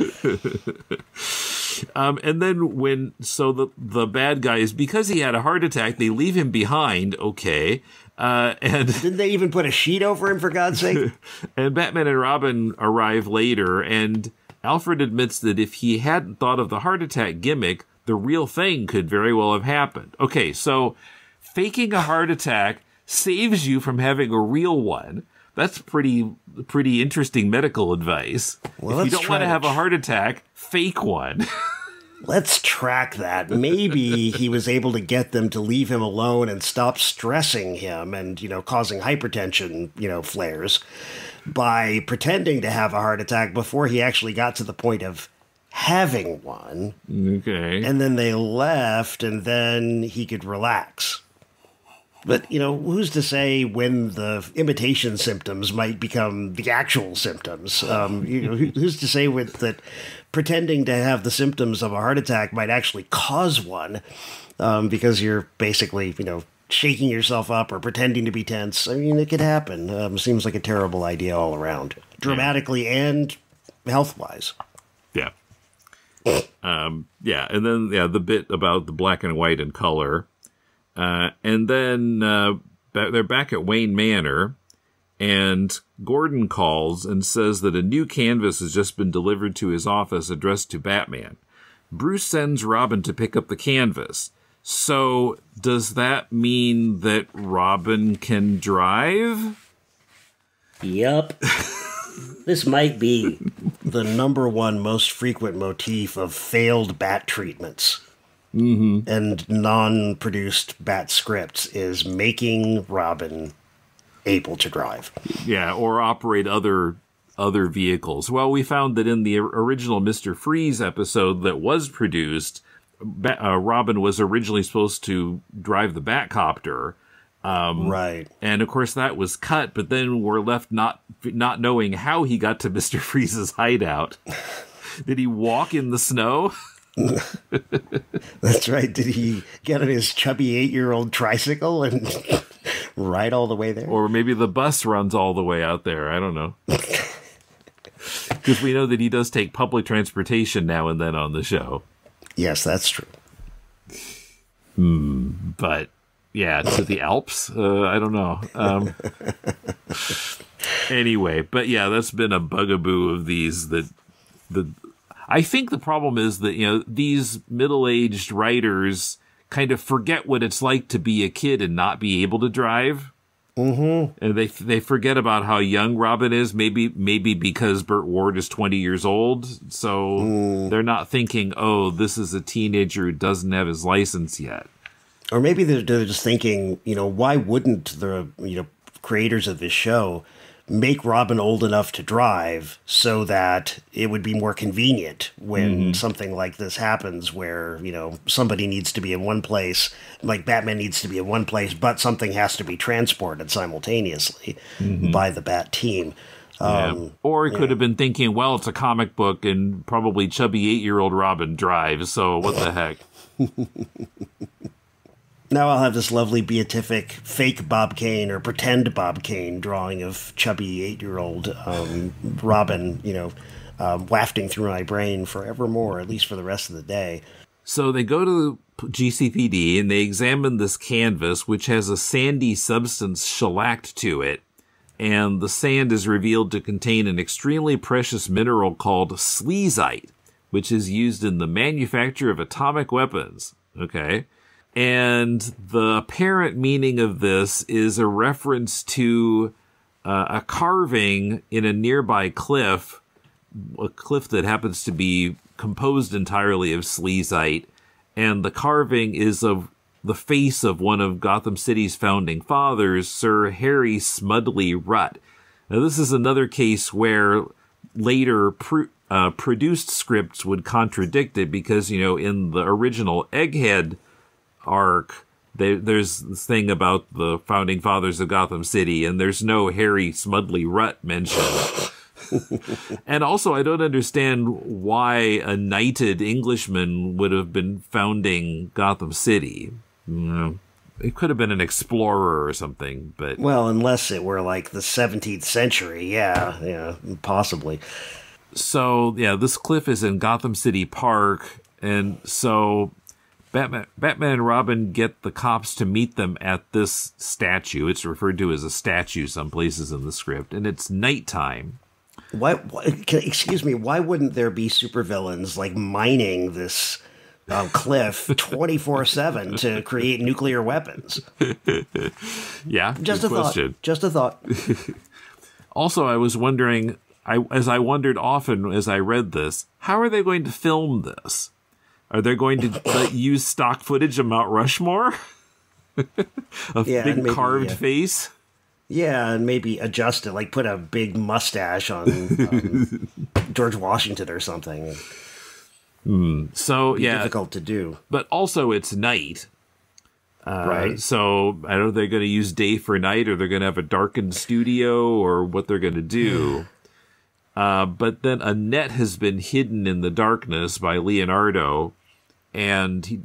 And then when, so the bad guys, because he had a heart attack, they leave him behind, okay. And didn't they even put a sheet over him, for God's sake? And Batman and Robin arrive later, and Alfred admits that if he hadn't thought of the heart attack gimmick, the real thing could very well have happened. Okay, so faking a heart attack saves you from having a real one. That's pretty interesting medical advice. Well, if you don't want to have a heart attack, fake one. Let's track that. Maybe he was able to get them to leave him alone and stop stressing him and, you know, causing hypertension, you know, flares by pretending to have a heart attack before he actually got to the point of having one. Okay. And then they left and then he could relax. But, you know, who's to say when the imitation symptoms might become the actual symptoms? You know, who's to say that pretending to have the symptoms of a heart attack might actually cause one, because you're basically, you know, shaking yourself up or pretending to be tense. I mean, it could happen. Seems like a terrible idea all around, dramatically and health-wise. Yeah. Yeah, and then, yeah, the bit about the black and white and color. And then they're back at Wayne Manor, and Gordon calls and says that a new canvas has just been delivered to his office addressed to Batman. Bruce sends Robin to pick up the canvas. So does that mean that Robin can drive? Yep. This might be the #1 most frequent motif of failed Bat treatments. Mm-hmm. And non-produced Bat scripts is making Robin able to drive. Yeah, or operate other vehicles. Well, we found that in the original Mr. Freeze episode that was produced, Robin was originally supposed to drive the Batcopter. Right. And, of course, that was cut, but then we're left not knowing how he got to Mr. Freeze's hideout. Did he walk in the snow? That's right. Did he get on his chubby 8-year-old tricycle and ride all the way there? Or maybe the bus runs all the way out there. I don't know. Because we know that he does take public transportation now and then on the show. Yes, that's true. But, yeah, to the Alps? I don't know. Anyway, but yeah, that's been a bugaboo of these I think the problem is that, you know, these middle-aged writers kind of forget what it's like to be a kid and not be able to drive. Mm-hmm. And they forget about how young Robin is, maybe because Burt Ward is 20 years old. So they're not thinking, oh, this is a teenager who doesn't have his license yet. Or maybe they're just thinking, you know, why wouldn't the, you know, creators of this show make Robin old enough to drive so that it would be more convenient when something like this happens where, you know, somebody needs to be in one place, like Batman needs to be in one place, but something has to be transported simultaneously by the Bat team. Or it could have been thinking, well, it's a comic book and probably chubby 8-year-old Robin drives, so what the heck? Now I'll have this lovely beatific fake Bob Kane or pretend Bob Kane drawing of chubby 8-year-old Robin, you know, wafting through my brain forevermore, at least for the rest of the day. So they go to the GCPD and they examine this canvas, which has a sandy substance shellacked to it. And the sand is revealed to contain an extremely precious mineral called slesite, which is used in the manufacture of atomic weapons. Okay. And the apparent meaning of this is a reference to a carving in a nearby cliff, a cliff that happens to be composed entirely of slesite. And the carving is of the face of one of Gotham City's founding fathers, Sir Harry Smudley-Rutt. Now, this is another case where later produced scripts would contradict it because, you know, in the original Egghead arc, there's this thing about the founding fathers of Gotham City, and there's no Harry Smudley-Rutt mentioned. And also, I don't understand why a knighted Englishman would have been founding Gotham City. It could have been an explorer or something, but well, unless it were like the 17th century, yeah, possibly. So, yeah, this cliff is in Gotham City Park, and so Batman and Robin get the cops to meet them at this statue. It's referred to as a statue some places in the script, and it's nighttime. Excuse me, why wouldn't there be supervillains like mining this cliff 24/7 to create nuclear weapons? Yeah, just a question. Thought. Just a thought. Also, I was wondering, as I wondered often as I read this, how are they going to film this? Are they going to use stock footage of Mount Rushmore? a big carved face? Yeah, and maybe adjust it, like put a big mustache on George Washington or something. So, yeah. Difficult to do. But also, it's night. Right. So, I don't know if they're going to use day for night, or they're going to have a darkened studio, or what they're going to do. But then a net has been hidden in the darkness by Leonardo, and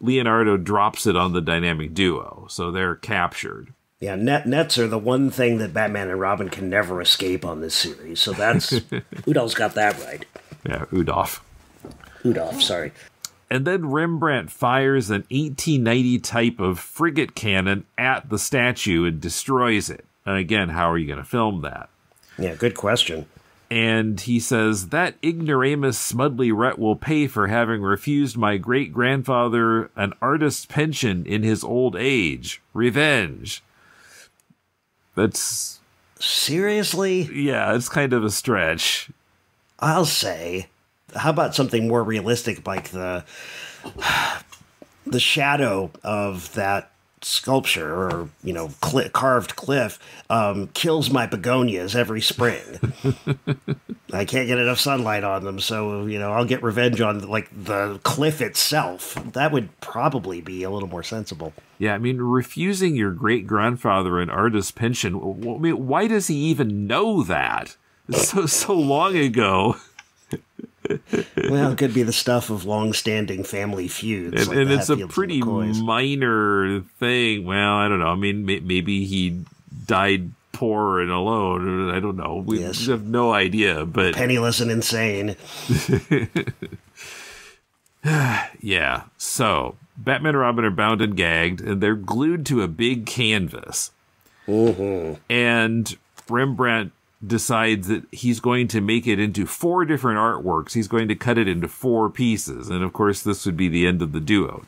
Leonardo drops it on the dynamic duo. So, they're captured. Yeah, nets are the one thing that Batman and Robin can never escape on this series. So that's Udoff's got that right. Yeah, Udoff, sorry. And then Rembrandt fires an 1890 type of frigate cannon at the statue and destroys it. And again, how are you going to film that? Yeah, good question. And he says, that ignoramus Smudley-Rutt will pay for having refused my great-grandfather an artist's pension in his old age. Revenge. That's seriously? Yeah, it's kind of a stretch. I'll say, how about something more realistic, like the shadow of that sculpture, or, you know, carved cliff, kills my begonias every spring. I can't get enough sunlight on them, so, you know, I'll get revenge on, like, the cliff itself. That would probably be a little more sensible. Yeah, I mean, refusing your great-grandfather an artist's pension, I mean, why does he even know that? It's so long ago. Well, it could be the stuff of long-standing family feuds. And, like, and it's a pretty minor thing. Well, I don't know. I mean, maybe he died poor and alone. I don't know. We have no idea. But penniless and insane. Yeah. So Batman and Robin are bound and gagged, and they're glued to a big canvas. And Rembrandt decides that he's going to make it into 4 different artworks. He's going to cut it into 4 pieces. And, of course, this would be the end of the duo.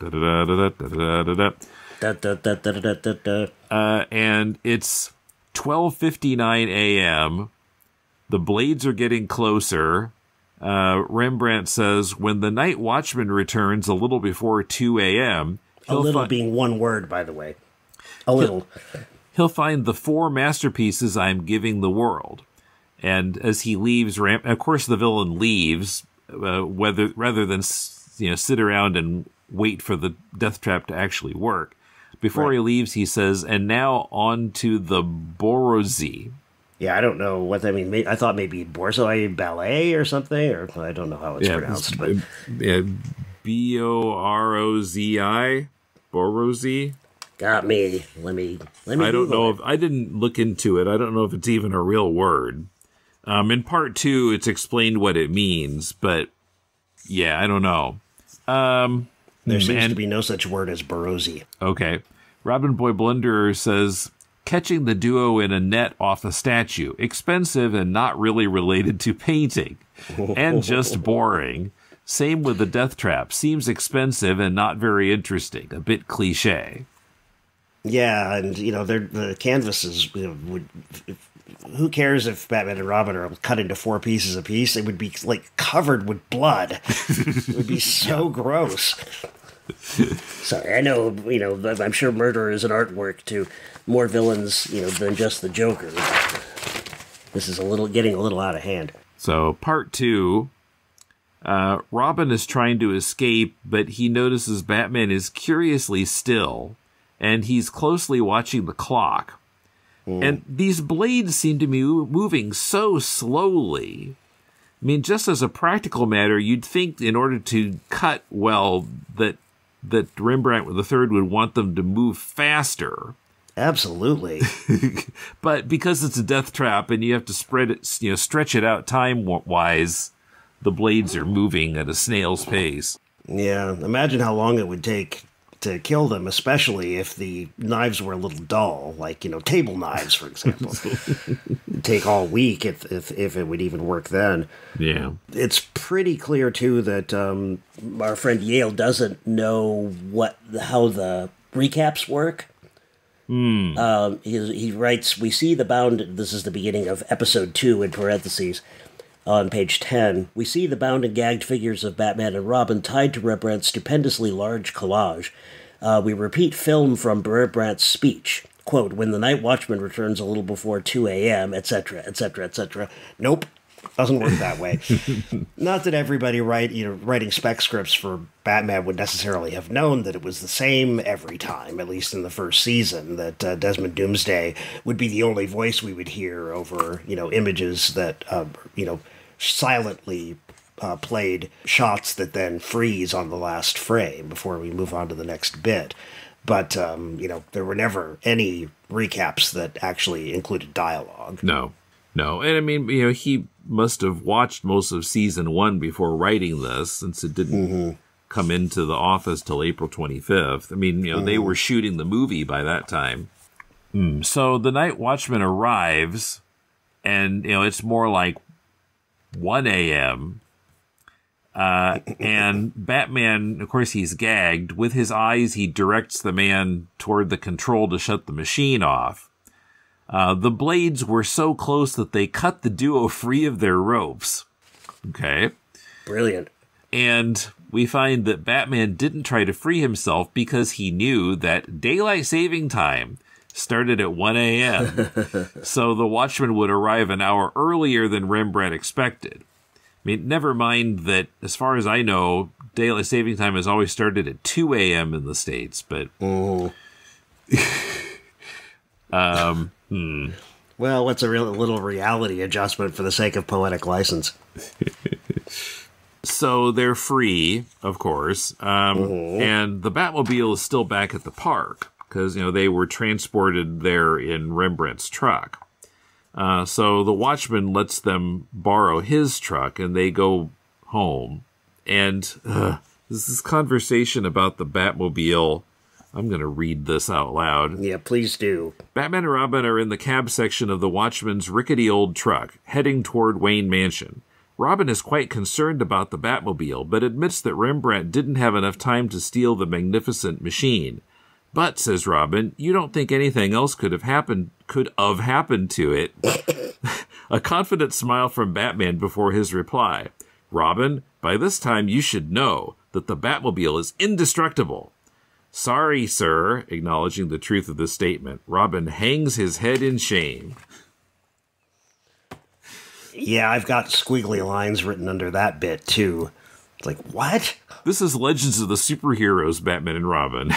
And it's 12:59 a.m. The blades are getting closer. Rembrandt says, when the night watchman returns a little before 2 a.m. A little being one word, by the way. A little. He'll find the 4 masterpieces I'm giving the world. And as he leaves, of course, the villain leaves, rather than, you know, sit around and wait for the death trap to actually work. Before he leaves, he says, and now on to the Borozzi. Yeah, I don't know what that means. I thought maybe Borzoi ballet or something, or I don't know how it's pronounced. But yeah, B-O-R-O-Z-I, Borozzi. Got me. Let me. I don't know if I didn't look into it. I don't know if it's even a real word. In part 2, it's explained what it means, but yeah, I don't know. There seems to be no such word as Borozzi. Okay. Robin Boy Blunderer says, catching the duo in a net off a statue. Expensive and not really related to painting. And just boring. Same with the death trap. Seems expensive and not very interesting. A bit cliche. Yeah, and, you know, the canvases would... Who cares if Batman and Robin are cut into 4 pieces a piece? It would be, like, covered with blood. It would be so gross. Sorry, I know, you know, I'm sure murder is an artwork to more villains, you know, than just the Joker. This is getting a little out of hand. So, part 2... Robin is trying to escape, but he notices Batman is curiously still, and he's closely watching the clock. And these blades seem to be moving so slowly. I mean, just as a practical matter, you'd think in order to cut well that Rembrandt the Third would want them to move faster. Absolutely. But because it's a death trap and you have to spread it, you know, stretch it out time-wise... The blades are moving at a snail's pace. Yeah, imagine how long it would take to kill them, especially if the knives were a little dull, like, you know, table knives, for example. It'd take all week if it would even work then. Yeah. It's pretty clear, too, that our friend Yale doesn't know how the recaps work. Mm. He writes, we see the bound... This is the beginning of episode 2 in parentheses... On page 10, we see the bound and gagged figures of Batman and Robin tied to Rembrandt's stupendously large collage. We repeat film from Rembrandt's speech. Quote, when the night watchman returns a little before 2 a.m., etc., etc., etc. Nope. Doesn't work that way. Not that everybody writing spec scripts for Batman would necessarily have known that it was the same every time, at least in the first season, that Desmond Doomsday would be the only voice we would hear over, you know, images that, you know, silently played shots that then freeze on the last frame before we move on to the next bit. But, you know, there were never any recaps that actually included dialogue. No. No, and I mean, you know, he must have watched most of season 1 before writing this, since it didn't come into the office till April 25th. I mean, you know, they were shooting the movie by that time. So the night watchman arrives, and, you know, it's more like 1 a.m., and Batman, of course, he's gagged. With his eyes, he directs the man toward the control to shut the machine off. The blades were so close that they cut the duo free of their ropes. Okay. Brilliant. And we find that Batman didn't try to free himself because he knew that daylight saving time started at 1 a.m. So the watchman would arrive an hour earlier than Rembrandt expected. I mean, never mind that, as far as I know, daylight saving time has always started at 2 a.m. in the States, but... Oh. Well, what's a little reality adjustment for the sake of poetic license? So they're free, of course, and the Batmobile is still back at the park because, you know, they were transported there in Rembrandt's truck. So the watchman lets them borrow his truck, and they go home. And there's this conversation about the Batmobile. I'm going to read this out loud. Yeah, please do. Batman and Robin are in the cab section of the Watchman's rickety old truck, heading toward Wayne Mansion. Robin is quite concerned about the Batmobile, but admits that Rembrandt didn't have enough time to steal the magnificent machine. But, says Robin, you don't think anything else could have happened to it. A confident smile from Batman before his reply. Robin, by this time you should know that the Batmobile is indestructible. Sorry, sir, acknowledging the truth of this statement. Robin hangs his head in shame. Yeah, I've got squiggly lines written under that bit, too. It's like, what? This is Legends of the Superheroes, Batman and Robin.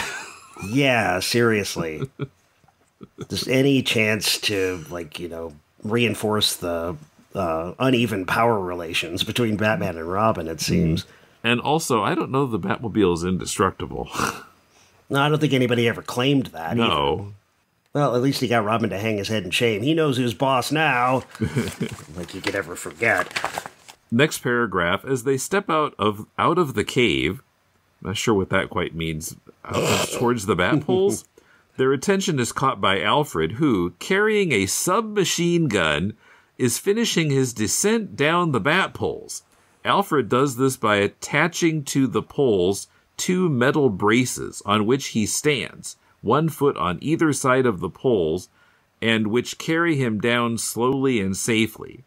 Yeah, seriously. Just any chance to, like, you know, reinforce the uneven power relations between Batman and Robin, it seems. And also, I don't know the Batmobile is indestructible. No, I don't think anybody ever claimed that. No. Either. Well, at least he got Robin to hang his head in shame. He knows who's boss now. Like he could ever forget. Next paragraph, as they step out of the cave, Not sure what that quite means. Towards the bat poles, their attention is caught by Alfred, who, carrying a submachine gun, is finishing his descent down the bat poles. Alfred does this by attaching to the poles two metal braces on which he stands, 1 foot on either side of the poles, and which carry him down slowly and safely.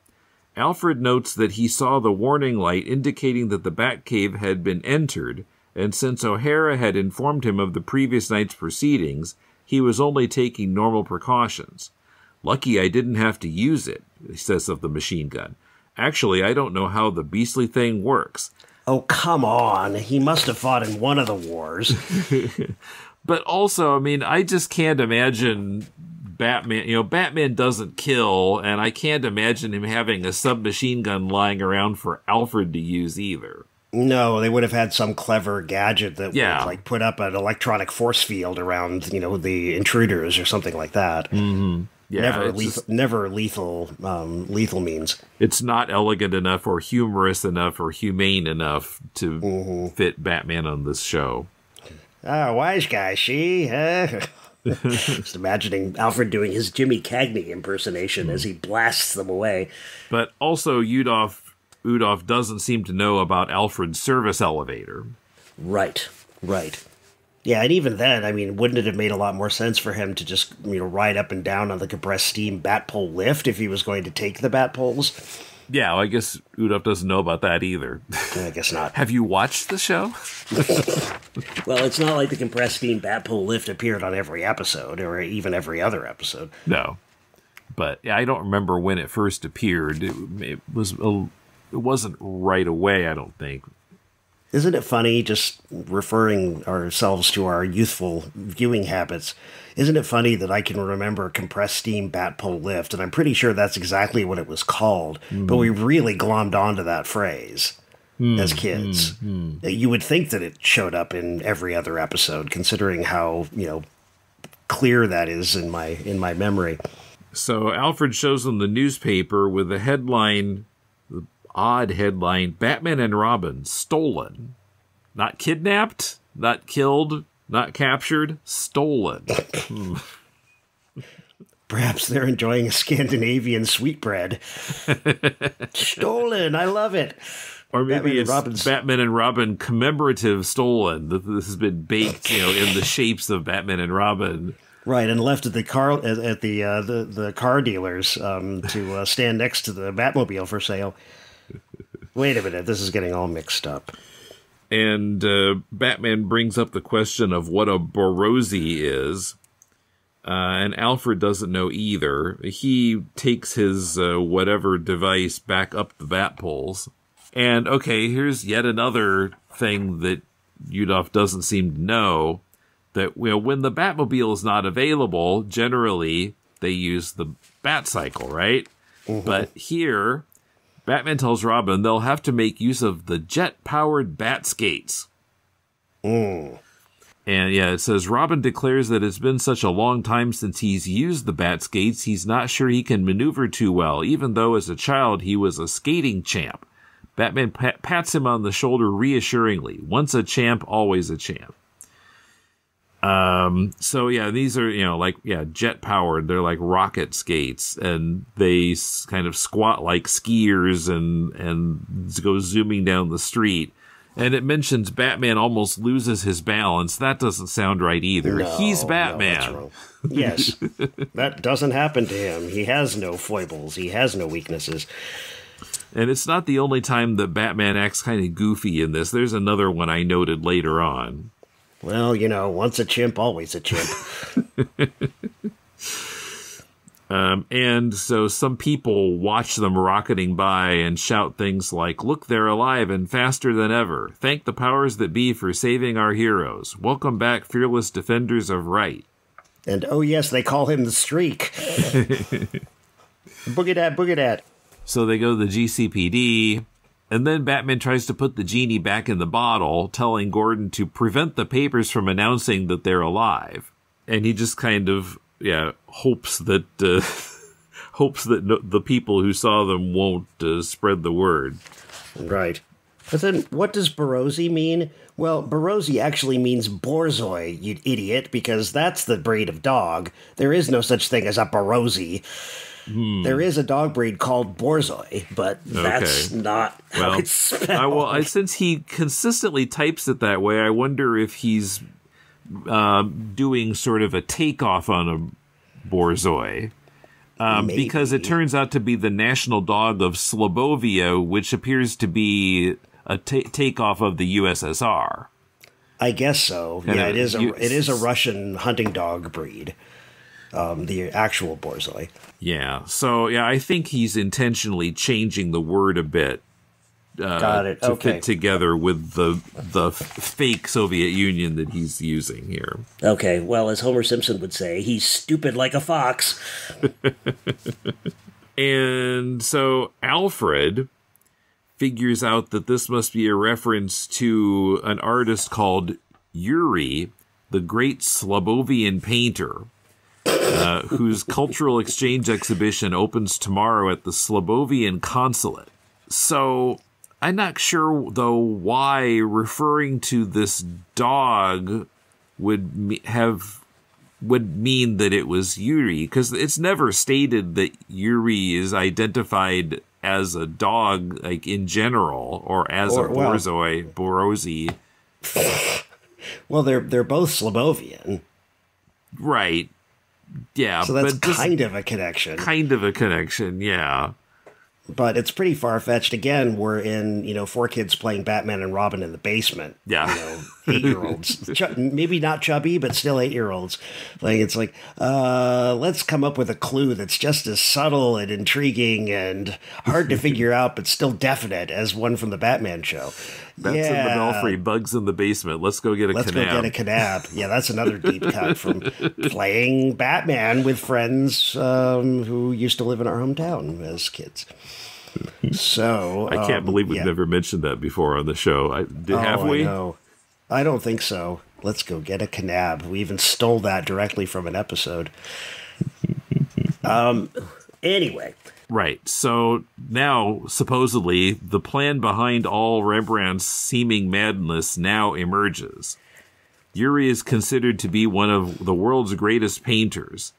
Alfred notes that he saw the warning light indicating that the Batcave had been entered, and since O'Hara had informed him of the previous night's proceedings, he was only taking normal precautions. "Lucky I didn't have to use it," he says of the machine gun. "Actually, I don't know how the beastly thing works." Oh, come on. He must have fought in one of the wars. But also, I mean, I just can't imagine Batman, Batman doesn't kill, and I can't imagine him having a submachine gun lying around for Alfred to use either. No, they would have had some clever gadget that would like put up an electronic force field around, the intruders or something like that. Mm-hmm. Yeah, never lethal means. It's not elegant enough or humorous enough or humane enough to fit Batman on this show. Ah, wise guy, she, huh? Just imagining Alfred doing his Jimmy Cagney impersonation as he blasts them away. But also Udoff doesn't seem to know about Alfred's service elevator. Right. Yeah, and even then, I mean, wouldn't it have made a lot more sense for him to just, ride up and down on the compressed steam Batpole lift if he was going to take the Batpoles? Yeah, well, I guess Udoff doesn't know about that either. I guess not. Have you watched the show? Well, it's not like the compressed steam Batpole lift appeared on every episode or even every other episode. No, but I don't remember when it first appeared. It wasn't right away, I don't think. Isn't it funny, just referring ourselves to our youthful viewing habits, isn't it funny that I can remember compressed steam Batpole lift, and I'm pretty sure that's exactly what it was called, but we really glommed onto that phrase as kids. You would think that it showed up in every other episode, considering how, clear that is in my memory. So Alfred shows them the newspaper with the headline, odd headline, Batman and Robin stolen. Not kidnapped, not killed, not captured, stolen. Perhaps they're enjoying a Scandinavian sweetbread. Stolen, I love it. Or maybe it's Batman and Robin commemorative stolen. This has been baked, in the shapes of Batman and Robin. Right, and left at the car at the car dealers to stand next to the Batmobile for sale. Wait a minute, this is getting all mixed up. And Batman brings up the question of what a Borozzi is, and Alfred doesn't know either. He takes his whatever device back up the bat poles. And, okay, here's yet another thing that Udoff doesn't seem to know, that when the Batmobile is not available, generally they use the Batcycle, right? But here, Batman tells Robin they'll have to make use of the jet-powered bat skates. And yeah, it says, Robin declares that it's been such a long time since he's used the bat skates, he's not sure he can maneuver too well, even though as a child he was a skating champ. Batman pats him on the shoulder reassuringly. Once a champ, always a champ. So yeah, these are, jet powered. They're like rocket skates, and they kind of squat like skiers and go zooming down the street. And it mentions Batman almost loses his balance. That doesn't sound right either. No, he's Batman. No, yes. That doesn't happen to him. He has no foibles. He has no weaknesses. And it's not the only time that Batman acts kind of goofy in this. There's another one I noted later on. Well, once a chimp, always a chimp. And so some people watch them rocketing by and shout things like, look, they're alive and faster than ever. Thank the powers that be for saving our heroes. Welcome back, fearless defenders of right. And oh yes, they call him the Streak. Boogie dat, boogie dat. So they go to the GCPD. And then Batman tries to put the genie back in the bottle, telling Gordon to prevent the papers from announcing that they're alive. And he just kind of, hopes that the people who saw them won't spread the word. Right. But then what does Borozzi mean? Well, Borozzi actually means Borzoi, you idiot, because that's the breed of dog. There is no such thing as a Borozzi. Hmm. There is a dog breed called Borzoi, but that's not how it's spelled. Since he consistently types it that way, I wonder if he's doing sort of a takeoff on a Borzoi. Because it turns out to be the national dog of Slobovia, which appears to be a takeoff of the USSR. I guess so. And yeah, it is a Russian hunting dog breed. The actual Borzoi. Yeah. So yeah, I think he's intentionally changing the word a bit. Got it. To fit together with the fake Soviet Union that he's using here. Okay. Well, as Homer Simpson would say, he's stupid like a fox. And so Alfred figures out that this must be a reference to an artist called Yuri, the great Slobovian painter, whose cultural exchange exhibition opens tomorrow at the Slobovian consulate. So I'm not sure, though, why referring to this dog would mean that it was Yuri, because it's never stated that Yuri is identified as a dog, like, in general, or as a Borzoi, Borozzi. Well, they're both Slobovian, right? Yeah, so that's kind of a connection. Kind of a connection, yeah. But it's pretty far-fetched. Again, we're in, you know, four kids playing Batman and Robin in the basement. Yeah. You know, 8-year-olds. Maybe not chubby, but still 8-year-olds. Like, it's like, let's come up with a clue that's just as subtle and intriguing and hard to figure out, but still definite as one from the Batman show. That's in the belfry, bugs in the basement. Let's go get a canab. Let's go get a canab. Yeah, that's another deep cut from playing Batman with friends who used to live in our hometown as kids. So I can't believe we've never mentioned that before on the show. Have we? No, I don't think so. Let's go get a canab. We even stole that directly from an episode. Anyway. Right. So now, supposedly, the plan behind all Rembrandt's seeming madness now emerges. Yuri is considered to be one of the world's greatest painters.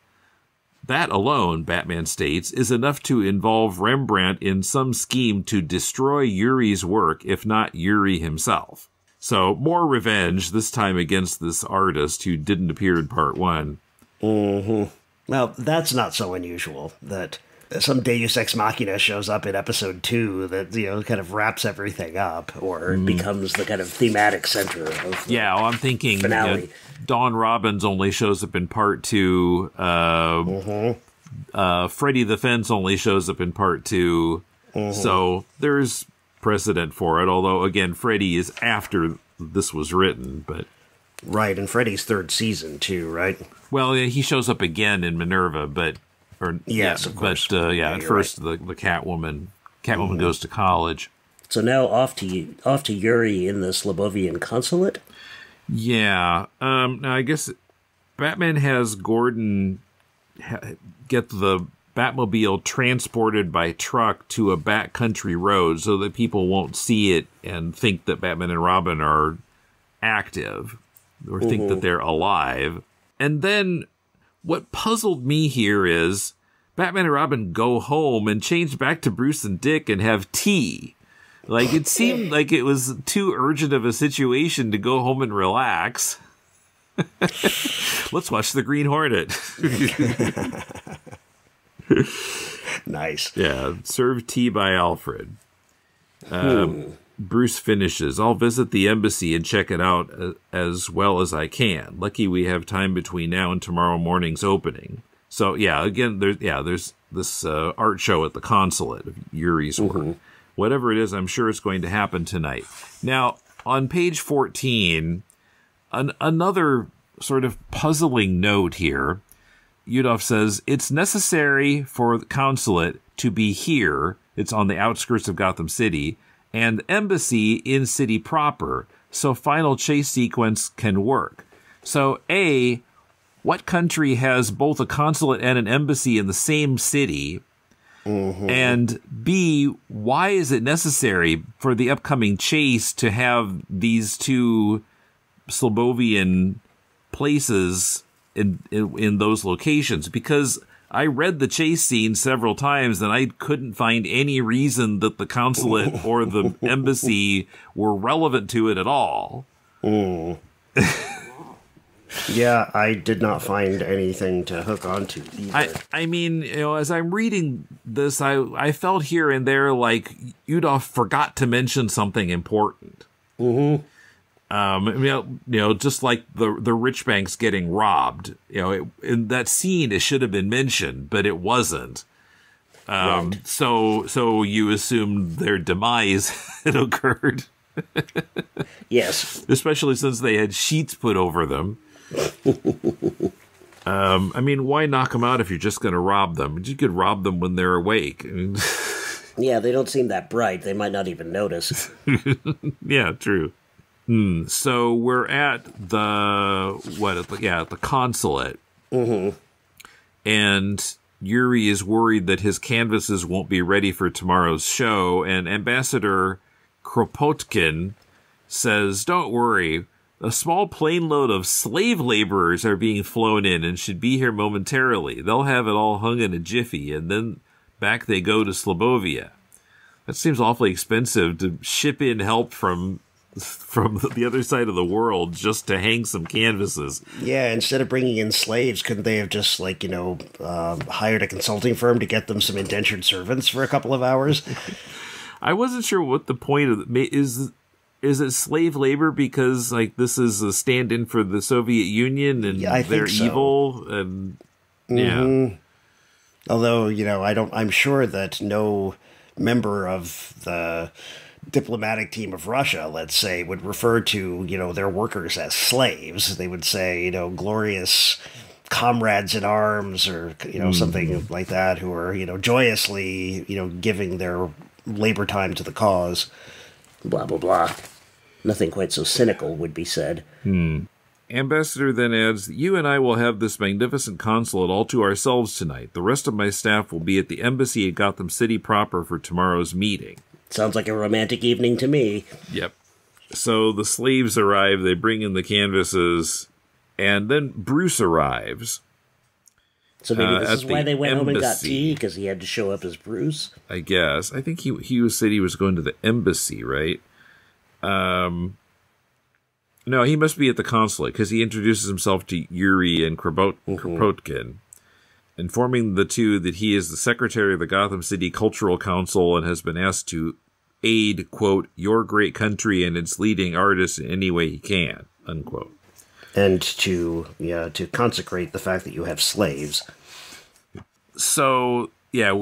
That alone, Batman states, is enough to involve Rembrandt in some scheme to destroy Yuri's work, if not Yuri himself. So, more revenge, this time against this artist who didn't appear in part one. Mm-hmm. Now, that's not so unusual, that some deus ex machina shows up in episode 2 that, you know, kind of wraps everything up or becomes the kind of thematic center of the I'm thinking finale. Don Robbins only shows up in part 2. Freddy the Fence only shows up in part 2. So there's precedent for it, although, again, Freddy is after this was written. But right, and Freddy's third season, too, right? Well, he shows up again in Minerva, but... Or, yes, of course. But at first, right. the Catwoman goes to college. So now off to Yuri in the Slobovian consulate. Yeah. Now I guess Batman has Gordon get the Batmobile transported by truck to a backcountry road so that people won't see it and think that Batman and Robin are active or think that they're alive, and then. What puzzled me here is Batman and Robin go home and change back to Bruce and Dick and have tea. Like, it seemed like it was too urgent of a situation to go home and relax. Let's watch The Green Hornet. Nice. Yeah, served tea by Alfred. Bruce finishes. I'll visit the embassy and check it out as well as I can. Lucky we have time between now and tomorrow morning's opening. So, yeah, again, there's this art show at the consulate of Yuri's work. Whatever it is, I'm sure it's going to happen tonight. Now, on page 14, another sort of puzzling note here. Udoff says, it's necessary for the consulate to be here. It's on the outskirts of Gotham City. And embassy in city proper, so final chase sequence can work. So, A, what country has both a consulate and an embassy in the same city? Mm-hmm. And B, why is it necessary for the upcoming chase to have these two Slobovian places in those locations? Because I read the chase scene several times and I couldn't find any reason that the consulate or the embassy were relevant to it at all. Mm. Yeah, I did not find anything to hook onto either. I mean, you know, as I'm reading this, I felt here and there like Udoff forgot to mention something important. Mm-hmm. You know, just like the rich bank's getting robbed. You know, in that scene, it should have been mentioned, but it wasn't. Right. So you assumed their demise had occurred. Yes, especially since they had sheets put over them. I mean, why knock them out if you're just going to rob them? You could rob them when they're awake. Yeah, they don't seem that bright. They might not even notice. Yeah, true. Hmm. So we're at the consulate. Mm-hmm. And Yuri is worried that his canvases won't be ready for tomorrow's show. And Ambassador Kropotkin says, "Don't worry. A small plane load of slave laborers are being flown in and should be here momentarily. They'll have it all hung in a jiffy, and then back they go to Slobovia." That seems awfully expensive to ship in help from the other side of the world just to hang some canvases. Yeah, instead of bringing in slaves, couldn't they have just, like, you know, hired a consulting firm to get them some indentured servants for a couple of hours? I wasn't sure what the point of it is. Is it slave labor because, like, this is a stand-in for the Soviet Union and yeah, they're so evil? And, mm-hmm. Yeah. Although, you know, I'm sure that no member of the diplomatic team of Russia, let's say, would refer to, you know, their workers as slaves. They would say, you know, glorious comrades in arms or, you know, something like that, who are, you know, joyously, you know, giving their labor time to the cause. Blah, blah, blah. Nothing quite so cynical would be said. Hmm. Ambassador then adds, "You and I will have this magnificent consulate all to ourselves tonight. The rest of my staff will be at the embassy at Gotham City proper for tomorrow's meeting." Sounds like a romantic evening to me. Yep. So the slaves arrive, they bring in the canvases, and then Bruce arrives. So maybe this is why they went home and got tea, because he had to show up as Bruce? I guess. I think he said he was going to the embassy, right? No, he must be at the consulate, because he introduces himself to Yuri and Kropotkin, informing the two that he is the secretary of the Gotham City Cultural Council and has been asked to aid, quote, "your great country and its leading artists in any way he can," unquote. And to consecrate the fact that you have slaves. So, yeah,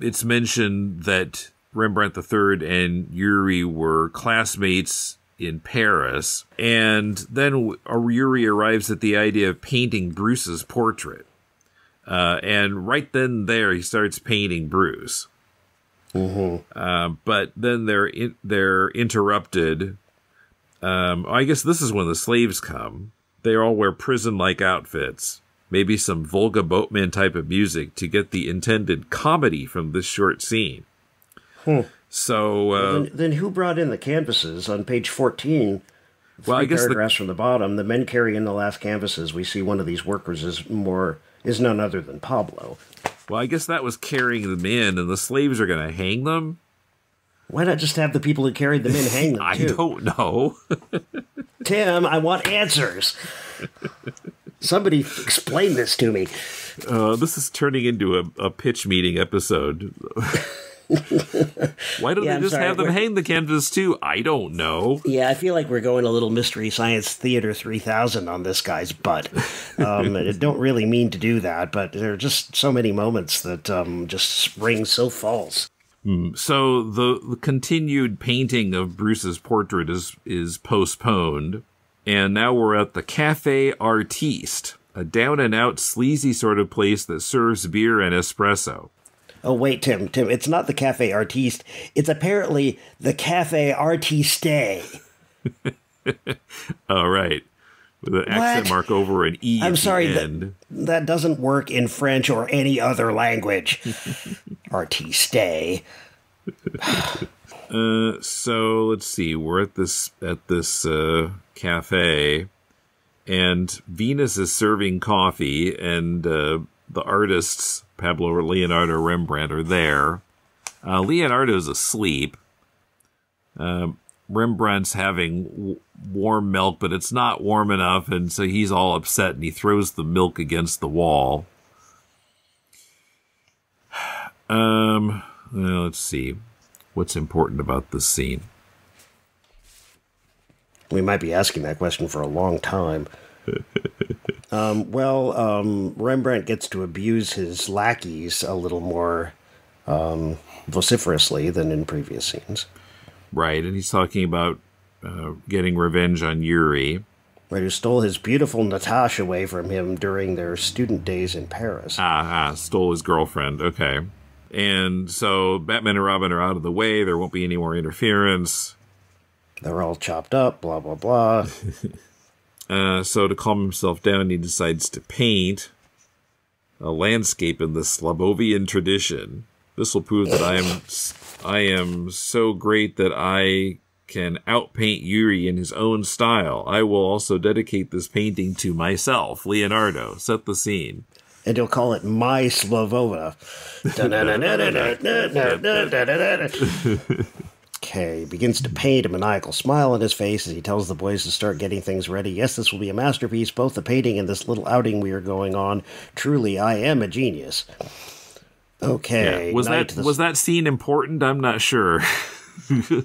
it's mentioned that Rembrandt the Third and Yuri were classmates in Paris. And then Yuri arrives at the idea of painting Bruce's portrait. And right then and there, he starts painting Bruce. Mm-hmm. But then they're interrupted. I guess this is when the slaves come. They all wear prison-like outfits, maybe some Volga Boatman type of music to get the intended comedy from this short scene. Hmm. So then who brought in the canvases? On page 14, well, I guess paragraphs from the bottom, the men carry in the last canvases. We see one of these workers is none other than Pablo. Well, I guess that was carrying them in, and the slaves are going to hang them. Why not just have the people who carried them in hang them, too? I don't know. Tim, I want answers. Somebody explain this to me. This is turning into a pitch meeting episode. Why don't they just have them hang the canvas, too? I don't know. Yeah, I feel like we're going a little Mystery Science Theater 3000 on this guy's butt. I don't really mean to do that, but there are just so many moments that just ring so false. So the continued painting of Bruce's portrait is postponed, and now we're at the Café Artiste, a down-and-out sleazy sort of place that serves beer and espresso. Oh, wait, Tim, it's not the Café Artiste. It's apparently the Café Artiste. All right. with an accent mark over an E. I'm sorry, that doesn't work in French or any other language. Artiste. So let's see. We're at this cafe, and Venus is serving coffee, and the artists Pablo, Leonardo, Rembrandt are there. Leonardo's asleep. Rembrandt's having warm milk, but it's not warm enough, and so he's all upset, and he throws the milk against the wall. Let's see. What's important about this scene? We might be asking that question for a long time. Rembrandt gets to abuse his lackeys a little more vociferously than in previous scenes. Right, and he's talking about getting revenge on Yuri. Right, who stole his beautiful Natasha away from him during their student days in Paris. Stole his girlfriend, okay. And so Batman and Robin are out of the way, there won't be any more interference. They're all chopped up, blah, blah, blah. So to calm himself down, he decides to paint a landscape in the Slobovian tradition. This will prove that I am so great that I can outpaint Yuri in his own style. I will also dedicate this painting to myself. Leonardo, set the scene. And he'll call it My Slobovia. Okay, begins to paint, a maniacal smile on his face as he tells the boys to start getting things ready. Yes, this will be a masterpiece, both the painting and this little outing we are going on. Truly, I am a genius. Okay. Yeah. Was that scene important? I'm not sure.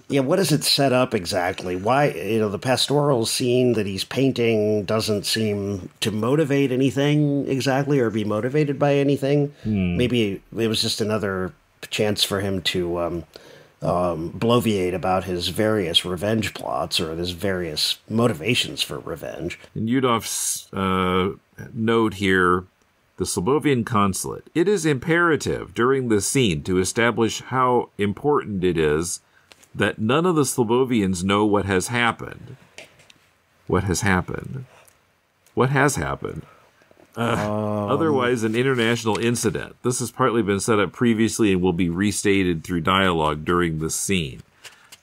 Yeah, what is it set up exactly? Why, the pastoral scene that he's painting doesn't seem to motivate anything exactly or be motivated by anything. Maybe it was just another chance for him to bloviate about his various revenge plots or his various motivations for revenge. In Udoff's note here, the Slobovian consulate. It is imperative during this scene to establish how important it is that none of the Slobovians know what has happened. What has happened? What has happened? Otherwise, an international incident. This has partly been set up previously and will be restated through dialogue during this scene.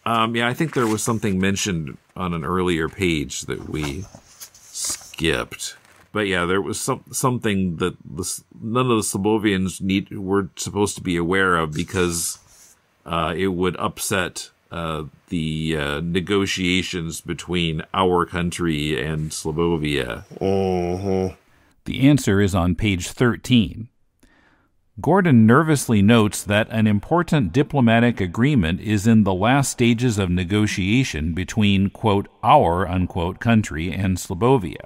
I think there was something mentioned on an earlier page that we skipped. But yeah, there was something that none of the Slobovians were supposed to be aware of because it would upset the negotiations between our country and Slobovia. The answer is on page 13. Gordon nervously notes that an important diplomatic agreement is in the last stages of negotiation between, quote, our, unquote, country and Slobovia.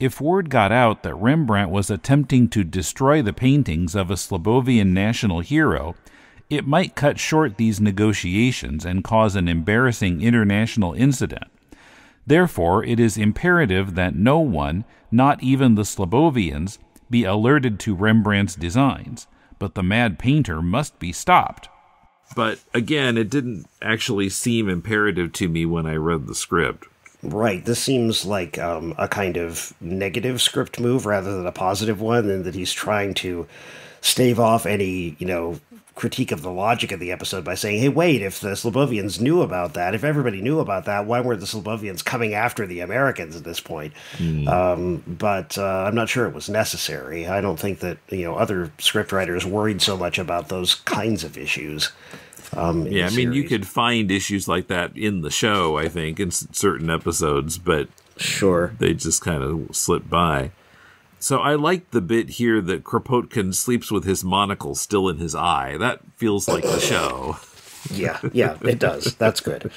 If word got out that Rembrandt was attempting to destroy the paintings of a Slobovian national hero, it might cut short these negotiations and cause an embarrassing international incident. Therefore, it is imperative that no one, not even the Slobovians, be alerted to Rembrandt's designs, but the mad painter must be stopped. But again, it didn't actually seem imperative to me when I read the script. Right, this seems like a kind of negative script move rather than a positive one, and that he's trying to stave off any, critique of the logic of the episode by saying, hey, wait, if the Slobovians knew about that, if everybody knew about that, why weren't the Slobovians coming after the Americans at this point? But I'm not sure it was necessary. I don't think that, other scriptwriters worried so much about those kinds of issues. Yeah, I mean, you could find issues like that in the show, I think, in certain episodes, but sure, they just kind of slip by. So I like the bit here that Kropotkin sleeps with his monocle still in his eye. That feels like the show. Yeah, it does. That's good.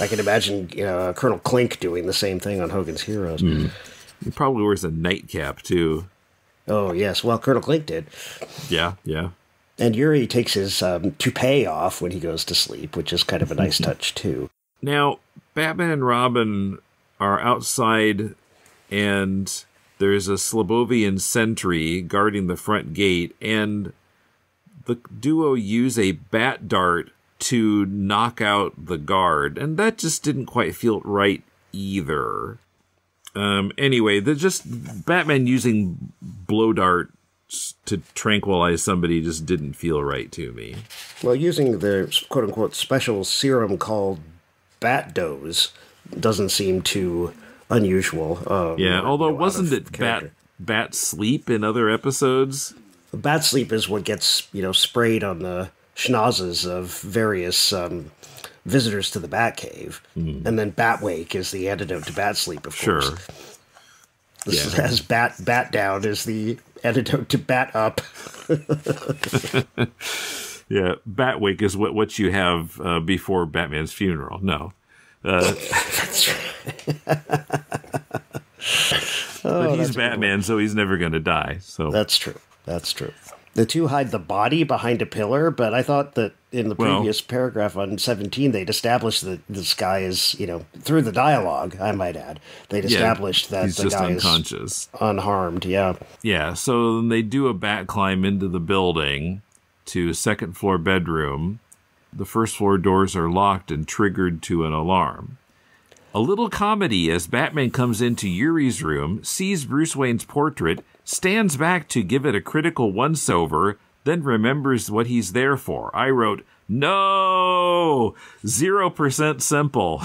I can imagine Colonel Klink doing the same thing on Hogan's Heroes. He probably wears a nightcap, too. Oh, yes. Well, Colonel Klink did. Yeah. And Yuri takes his toupee off when he goes to sleep, which is kind of a nice touch, too. Now, Batman and Robin are outside, and there's a Slobovian sentry guarding the front gate, and the duo use a bat dart to knock out the guard, and that just didn't quite feel right either. Anyway, they're just Batman using blow darts to tranquilize somebody just didn't feel right to me. Well, using the quote-unquote special serum called Bat Doze doesn't seem too unusual. Yeah, although wasn't it Bat Sleep in other episodes? Bat Sleep is what gets, you know, sprayed on the schnozzes of various visitors to the Batcave. Mm. And then Batwake is the antidote to Bat Sleep, of course. Sure. This has Bat Down is the antidote to Bat Up. Yeah, Batwake is what you have before Batman's funeral. No. That's right. But he's Batman, so he's never going to die. So that's true. That's true. The two hide the body behind a pillar, but I thought that in the previous paragraph on 17, they'd established that this guy is, you know, through the dialogue, I might add, they'd established that the guy is unharmed. Yeah. Yeah. So then they do a bat climb into the building to a second floor bedroom. The first floor doors are locked and triggered to an alarm. A little comedy as Batman comes into Yuri's room, sees Bruce Wayne's portrait, stands back to give it a critical once-over, then remembers what he's there for. I wrote, no! 0% simple.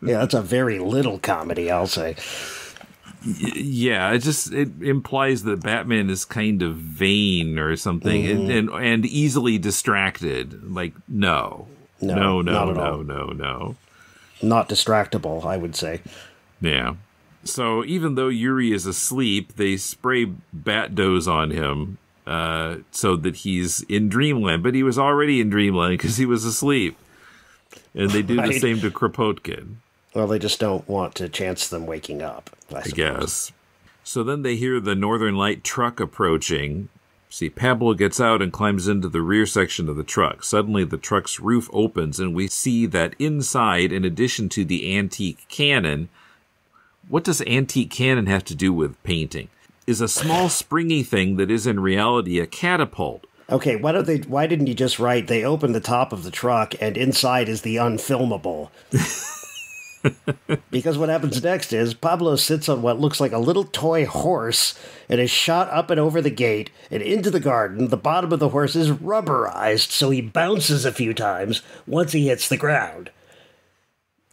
Yeah, that's a very little comedy, I'll say. Yeah, it implies that Batman is kind of vain or something, and easily distracted. Like, no. Not distractable, I would say. Yeah. So even though Yuri is asleep, they spray bat doze on him so that he's in dreamland. But he was already in dreamland because he was asleep. And they do the same to Kropotkin. Well, they just don't want to chance them waking up, I guess. So then they hear the Northern Light truck approaching. See, Pablo gets out and climbs into the rear section of the truck. Suddenly, the truck's roof opens, and we see that inside, in addition to the antique cannon, what does antique cannon have to do with painting? Is a small springy thing that is in reality a catapult. Okay, why didn't you just write, they open the top of the truck, and inside is the unfilmable? Because what happens next is Pablo sits on what looks like a little toy horse and is shot up and over the gate and into the garden. The bottom of the horse is rubberized, so he bounces a few times once he hits the ground.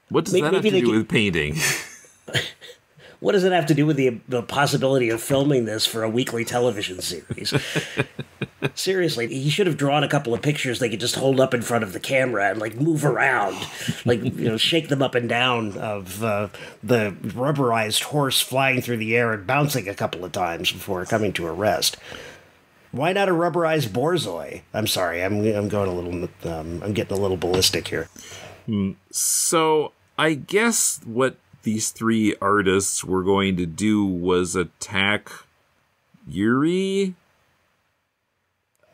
What does that have to do with painting? What does it have to do with the possibility of filming this for a weekly television series? Seriously, he should have drawn a couple of pictures they could just hold up in front of the camera and, like, move around. Like, you know, shake them up and down of the rubberized horse flying through the air and bouncing a couple of times before coming to a rest. Why not a rubberized Borzoi? I'm sorry, I'm going a little, I'm getting a little ballistic here. So I guess what these three artists were going to do was attack Yuri.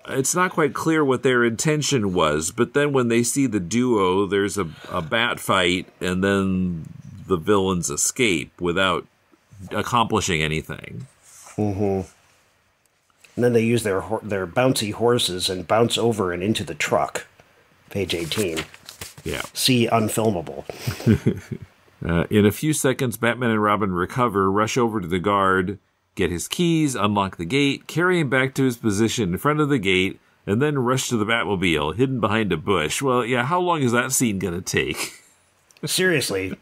It's not quite clear what their intention was, but then when they see the duo, there's a bat fight, and then the villains escape without accomplishing anything. Mm-hmm. And then they use their bouncy horses and bounce over and into the truck. Page 18. Yeah. See unfilmable. In a few seconds, Batman and Robin recover, rush over to the guard, get his keys, unlock the gate, carry him back to his position in front of the gate, and then rush to the Batmobile, hidden behind a bush. Well, yeah, how long is that scene going to take? Seriously.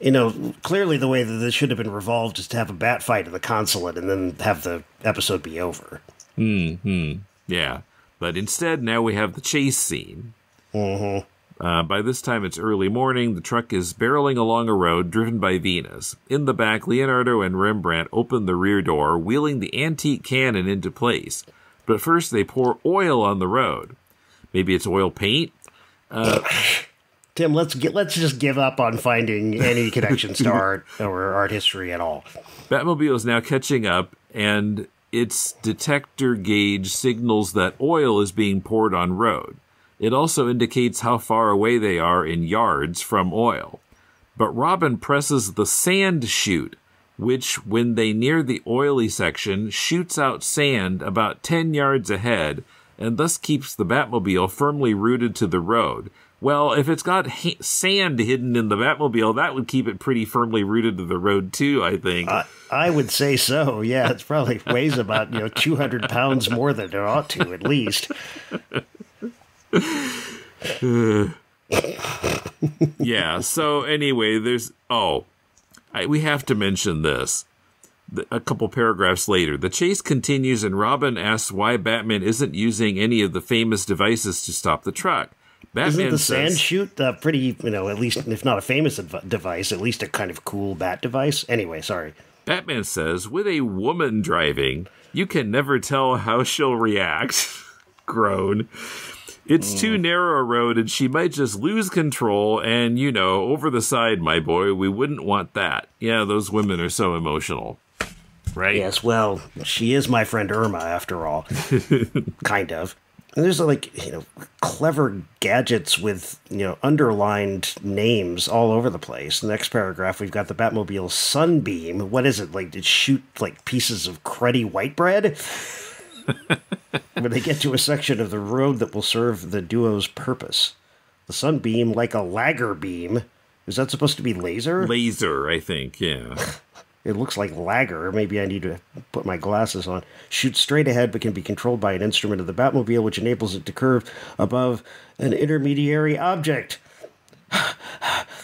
You know, clearly the way that this should have been revolved is to have a bat fight at the consulate and then have the episode be over. Mm-hmm. Yeah. But instead, now we have the chase scene. Mm-hmm. By this time, it's early morning. The truck is barreling along a road driven by Venus. In the back, Leonardo and Rembrandt open the rear door, wheeling the antique cannon into place. But first, they pour oil on the road. Maybe it's oil paint? Tim, let's just give up on finding any connections to art or art history at all. Batmobile is now catching up, and its detector gauge signals that oil is being poured on road. It also indicates how far away they are in yards from oil. But Robin presses the sand chute, which, when they near the oily section, shoots out sand about 10 yards ahead and thus keeps the Batmobile firmly rooted to the road, Well, if it's got sand hidden in the Batmobile, that would keep it pretty firmly rooted to the road, too, I think. I would say so, yeah. It probably weighs about, 200 pounds more than it ought to, at least. Yeah, so anyway, we have to mention this. A couple paragraphs later, the chase continues and Robin asks why Batman isn't using any of the famous devices to stop the truck. Batman isn't the sand chute pretty, at least if not a famous device, at least a kind of cool bat device? Anyway, sorry. Batman says, with a woman driving, you can never tell how she'll react. Groan. It's too narrow a road and she might just lose control and, over the side, my boy, we wouldn't want that. Yeah, those women are so emotional. Right? Yes, well, she is my friend Irma, after all. Kind of. And there's, clever gadgets with, underlined names all over the place. The next paragraph, we've got the Batmobile Sunbeam. What is it, to shoot, pieces of cruddy white bread? When they get to a section of the road that will serve the duo's purpose. The Sunbeam, like a lager beam. Is that supposed to be laser? Laser, I think, yeah. It looks like lager. Maybe I need to put my glasses on. Shoots straight ahead, but can be controlled by an instrument of the Batmobile, which enables it to curve above an intermediary object.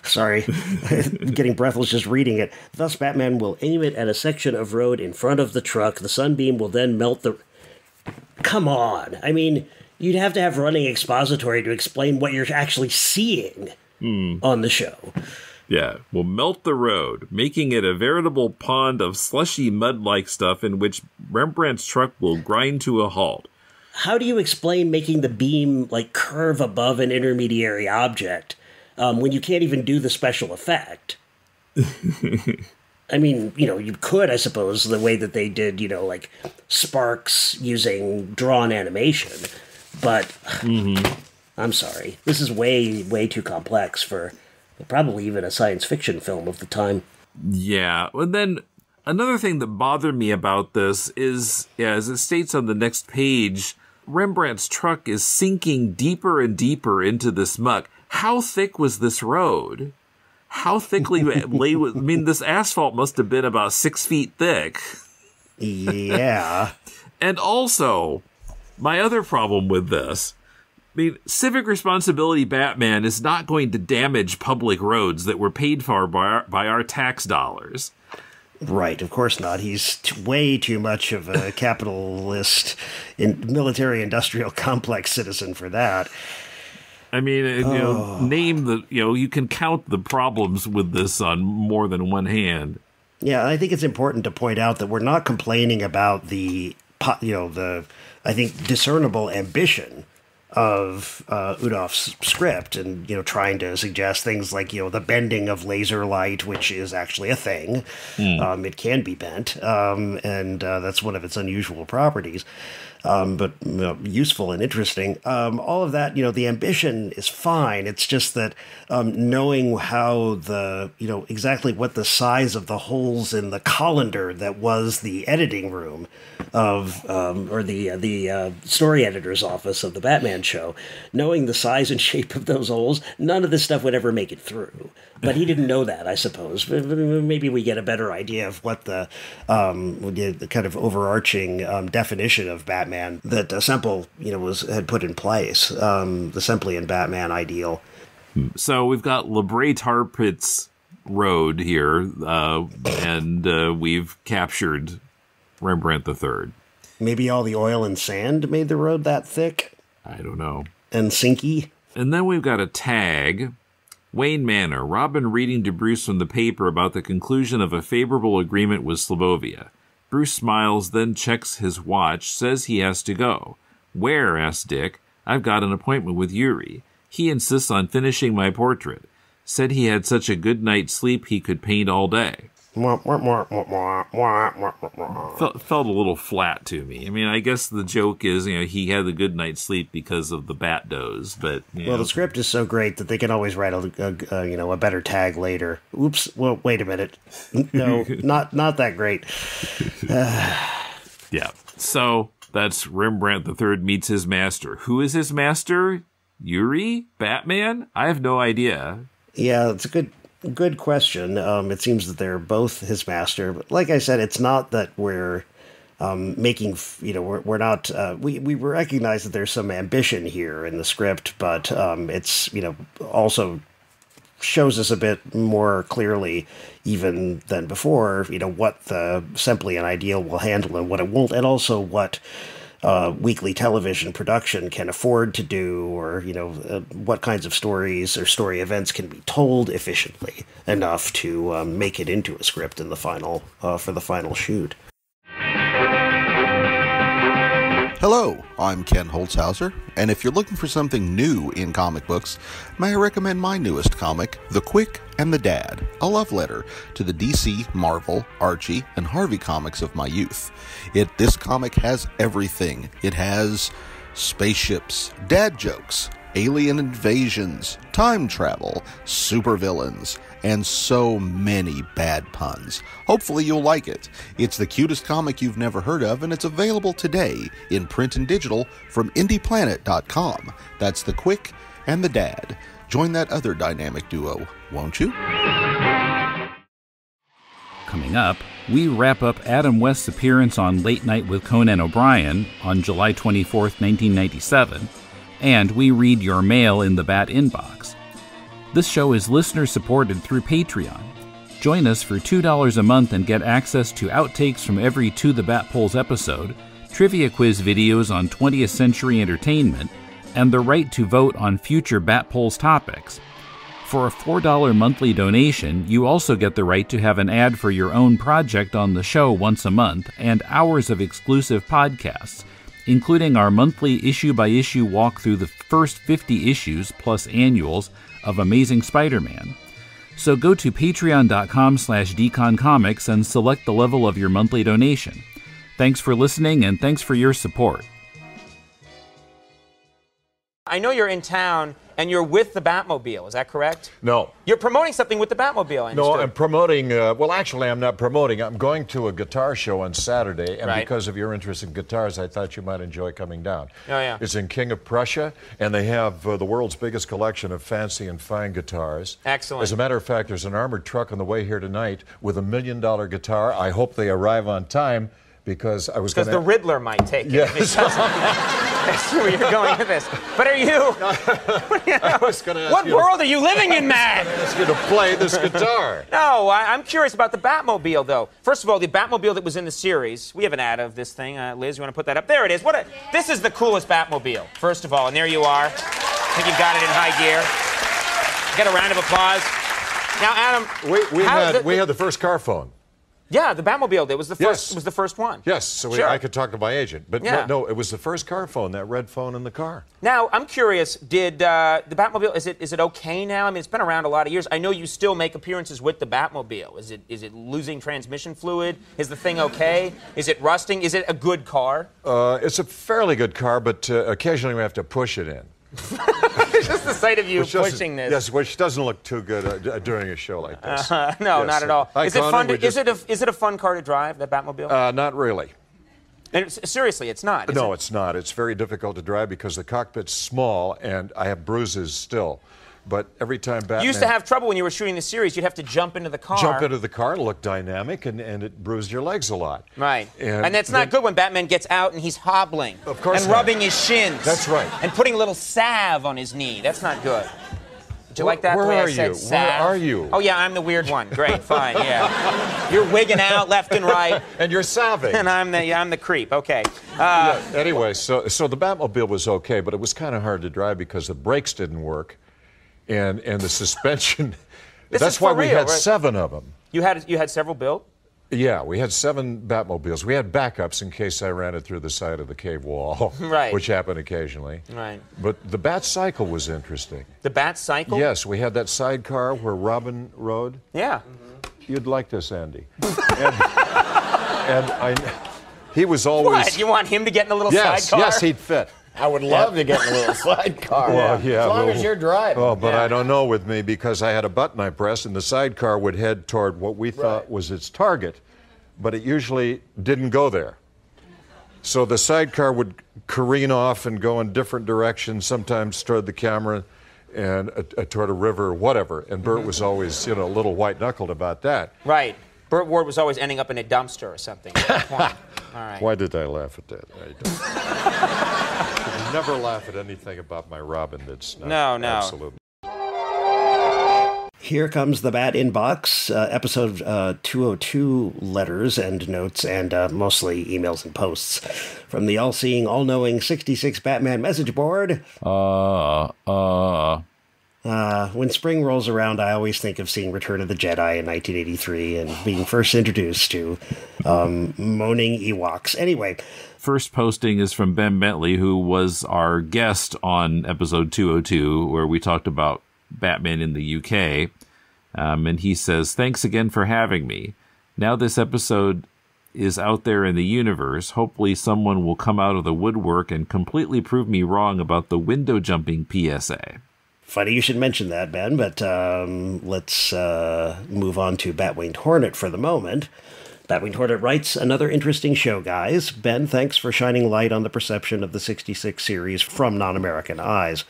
Sorry, getting breathless just reading it. Thus, Batman will aim it at a section of road in front of the truck. The Sunbeam will then melt the... Come on. I mean, you'd have to have running expository to explain what you're actually seeing on the show. Yeah, will melt the road, making it a veritable pond of slushy mud-like stuff in which Rembrandt's truck will grind to a halt. How do you explain making the beam, curve above an intermediary object when you can't even do the special effect? I mean, you could, I suppose, the way that they did, sparks using drawn animation. But I'm sorry. This is way, way too complex for... probably even a science fiction film of the time. Yeah. And then another thing that bothered me about this is, as it states on the next page, Rembrandt's truck is sinking deeper and deeper into this muck. How thick was this road? How thickly this asphalt must have been about 6 feet thick. Yeah. And also, my other problem with this, civic responsibility Batman is not going to damage public roads that were paid for by our tax dollars. Right, of course not. He's way too much of a capitalist military-industrial complex citizen for that. I mean, you can count the problems with this on more than one hand. Yeah, I think it's important to point out that we're not complaining about the, I think, discernible ambition of Udoff's script and, trying to suggest things like, the bending of laser light, which is actually a thing. It can be bent, and that's one of its unusual properties, but useful and interesting. All of that, the ambition is fine. It's just that knowing how the, exactly what the size of the holes in the colander that was the editing room of, or the story editor's office of the Batman show, knowing the size and shape of those holes, none of this stuff would ever make it through. But he didn't know that, I suppose. Maybe we get a better idea of what the kind of overarching definition of Batman that Semple, had put in place, the Sempleian Batman ideal. So we've got Labret Tar Pits Road here, and we've captured Rembrandt the Third. Maybe all the oil and sand made the road that thick? I don't know. And sinky. And then we've got a tag. Wayne Manor. Robin reading to Bruce from the paper about the conclusion of a favorable agreement with Slobovia. Bruce smiles, then checks his watch, says he has to go. Where? Asks Dick. I've got an appointment with Yuri. He insists on finishing my portrait. Said he had such a good night's sleep he could paint all day. Felt a little flat to me. I mean, I guess the joke is, he had a good night's sleep because of the bat doze, but... Well, the script is so great that they can always write a better tag later. Oops, well, wait a minute. No, not that great. Yeah, so that's Rembrandt the Third meets his master. Who is his master? Yuri? Batman? I have no idea. Yeah, it's a good question. It seems that they're both his master. But like I said, it's not that we're making, you know, we're not, we recognize that there's some ambition here in the script, but it's, you know, also shows us a bit more clearly even than before, you know, what the Semple and Ideal will handle and what it won't, and also what weekly television production can afford to do, or, you know, what kinds of stories or story events can be told efficiently enough to make it into a script in the final, for the final shoot. Hello, I'm Ken Holzhauser, and if you're looking for something new in comic books, may I recommend my newest comic, The Quick and the Dad, a love letter to the DC, Marvel, Archie, and Harvey comics of my youth. This comic has everything. It has spaceships, dad jokes, alien invasions, time travel, supervillains, and so many bad puns. Hopefully you'll like it. It's the cutest comic you've never heard of, and it's available today in print and digital from IndiePlanet.com. That's The Quick and the Dad. Join that other dynamic duo, won't you? Coming up, we wrap up Adam West's appearance on Late Night with Conan O'Brien on July 24th, 1997, and we read your mail in the Bat Inbox. This show is listener-supported through Patreon. Join us for $2 a month and get access to outtakes from every To The Bat Polls episode, trivia quiz videos on 20th Century Entertainment, and the right to vote on future Bat Polls topics. For a $4 monthly donation, you also get the right to have an ad for your own project on the show once a month and hours of exclusive podcasts, including our monthly issue-by-issue walk through the first 50 issues, plus annuals, of Amazing Spider-Man. So go to patreon.com/deconcomics and select the level of your monthly donation. Thanks for listening, and thanks for your support. I know you're in town, and you're with the Batmobile, is that correct? No. You're promoting something with the Batmobile, I understand. No, I'm promoting, well, actually, I'm not promoting. I'm going to a guitar show on Saturday, and because of your interest in guitars, I thought you might enjoy coming down. Oh, yeah. It's in King of Prussia, and they have the world's biggest collection of fancy and fine guitars. Excellent. As a matter of fact, there's an armored truck on the way here tonight with $1 million guitar. I hope they arrive on time, because I was going to... Because the Riddler might take it. Yes. That's where you're going with this. But are you... I was going to ask What world are you living in, man? I was going to ask you to play this guitar. No, I'm curious about the Batmobile, though. First of all, the Batmobile that was in the series, we have an ad of this thing. Liz, you want to put that up? There it is. This is the coolest Batmobile, first of all. And there you are. I think you've got it in high gear. Get a round of applause. Now, Adam... We had the first car phone. Yeah, the Batmobile. It was the first one. Yes, so I could talk to my agent. But no, it was the first car phone, that red phone in the car. Now, I'm curious, did the Batmobile, is it okay now? I mean, it's been around a lot of years. I know you still make appearances with the Batmobile. Is it losing transmission fluid? Is the thing okay? Is it rusting? Is it a good car? It's a fairly good car, but occasionally we have to push it in. Just the sight of you pushing this. Yes, which doesn't look too good during a show like this. No, yes, not at all. Is it a fun car to drive, that Batmobile? Not really. Seriously, it's not. It's not. It's very difficult to drive because the cockpit's small, and I have bruises still. But every time Batman... You used to have trouble when you were shooting the series. You'd have to jump into the car. Jump into the car, look dynamic, and it bruised your legs a lot. Right. And that's not good when Batman gets out and he's hobbling. Of course And rubbing his shins. That's right. And putting a little salve on his knee. That's not good. Do you like that? Where are you? Oh, yeah, I'm the weird one. Great, fine, yeah. You're wigging out left and right. And you're salving. And I'm the creep, okay. Yeah, anyway, so the Batmobile was okay, but it was kind of hard to drive because the brakes didn't work. And the suspension. That's why we had 7 of them. You had several built? Yeah, we had 7 Batmobiles. We had backups in case I ran it through the side of the cave wall, which happened occasionally. Right. But the Bat Cycle was interesting. The Bat Cycle? Yes, we had that sidecar where Robin rode. Yeah. Mm-hmm. You'd like this, Andy. He was always... What? You want him to get in a little sidecar? Yes, he'd fit. I would love to get in a little sidecar. Well, yeah, as long as you're driving. Oh, but I don't know with me because I had a button I pressed and the sidecar would head toward what we thought was its target, but it usually didn't go there. So the sidecar would careen off and go in different directions, sometimes toward the camera and toward a river or whatever. And Burt was always, you know, a little white-knuckled about that. Right. Burt Ward was always ending up in a dumpster or something at that point. All right. Why did I laugh at that? I never laugh at anything about my Robin that's not absolutely. Here comes the Bat in Box, episode 202, letters and notes and mostly emails and posts from the all-seeing, all-knowing 66 Batman message board. When spring rolls around, I always think of seeing Return of the Jedi in 1983 and being first introduced to moaning Ewoks. Anyway. First posting is from Ben Bentley, who was our guest on episode 202, where we talked about Batman in the UK. And he says, thanks again for having me. Now this episode is out there in the universe. Hopefully someone will come out of the woodwork and completely prove me wrong about the window jumping PSA. Funny you should mention that, Ben, but let's move on to Batwinged Hornet for the moment. Batwinged Hornet writes, another interesting show, guys. Ben, thanks for shining light on the perception of the 66 series from non-American eyes.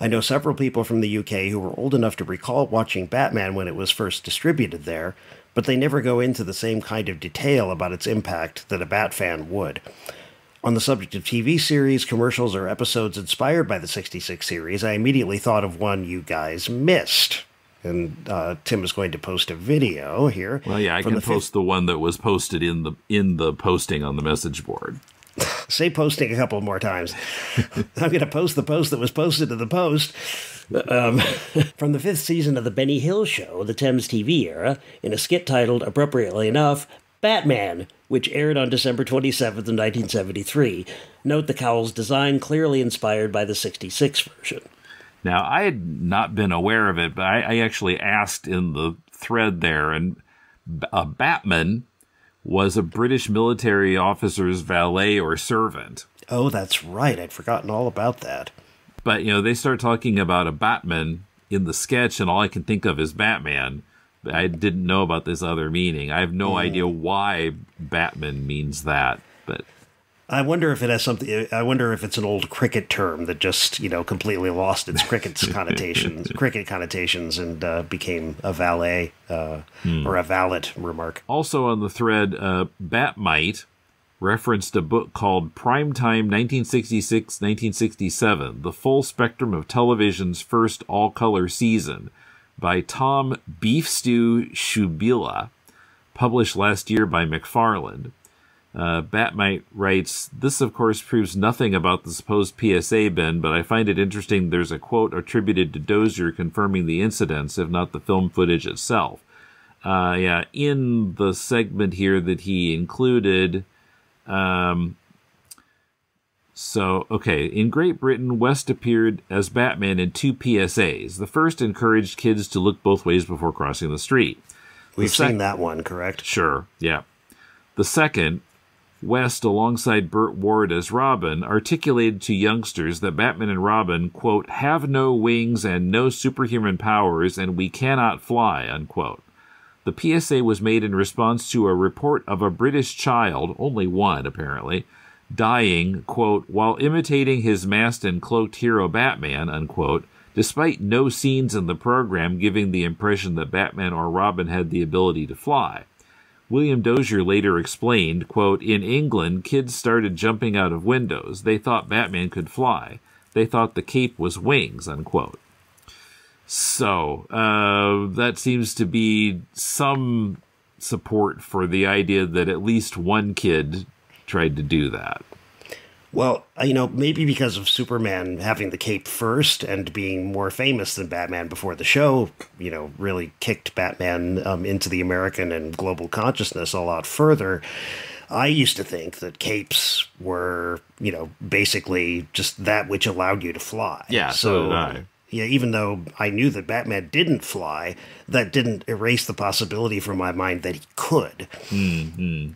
I know several people from the UK who were old enough to recall watching Batman when it was first distributed there, but they never go into the same kind of detail about its impact that a Bat fan would. On the subject of TV series, commercials, or episodes inspired by the 66 series, I immediately thought of one you guys missed. And Tim is going to post a video here. Well, yeah, I can post the one that was posted in the posting on the message board. Say posting a couple more times. I'm going to post the post that was posted to the post. From the 5th season of the Benny Hill Show, the Thames TV era, in a skit titled, appropriately enough, Batman, which aired on December 27th of 1973. Note the cowl's design clearly inspired by the 66 version. Now, I had not been aware of it, but I actually asked in the thread there, and a Batman was a British military officer's valet or servant. Oh, that's right. I'd forgotten all about that. But, you know, they start talking about a Batman in the sketch, and all I can think of is Batman. I didn't know about this other meaning. I have no idea why Batman means that, but I wonder if it has something. I wonder if it's an old cricket term that just, you know, completely lost its cricket connotations, and became a valet or a valet remark. Also on the thread, Batmite referenced a book called Primetime 1966-1967, The Full Spectrum of Television's First All-Color Season, by Tom Beef Stew Shubila, published last year by McFarland. Batmite writes, this, of course, proves nothing about the supposed PSA bin, but I find it interesting there's a quote attributed to Dozier confirming the incidents, if not the film footage itself. Yeah, in the segment here that he included... So, okay, in Great Britain, West appeared as Batman in 2 PSAs. The first encouraged kids to look both ways before crossing the street. We've seen that one, correct? Sure, yeah. The second, West, alongside Burt Ward as Robin, articulated to youngsters that Batman and Robin, quote, have no wings and no superhuman powers and we cannot fly, unquote. The PSA was made in response to a report of a British child, only one apparently, dying, quote, while imitating his masked and cloaked hero Batman, unquote, despite no scenes in the program giving the impression that Batman or Robin had the ability to fly. William Dozier later explained, quote, in England, kids started jumping out of windows. They thought Batman could fly. They thought the cape was wings, unquote. So, that seems to be some support for the idea that at least one kid tried to do that. Well, you know, maybe because of Superman having the cape first and being more famous than Batman before the show, you know, really kicked Batman into the American and global consciousness a lot further. I used to think that capes were, you know, basically just that which allowed you to fly. Yeah, so did I. Yeah, even though I knew that Batman didn't fly, that didn't erase the possibility from my mind that he could. Mm-hmm.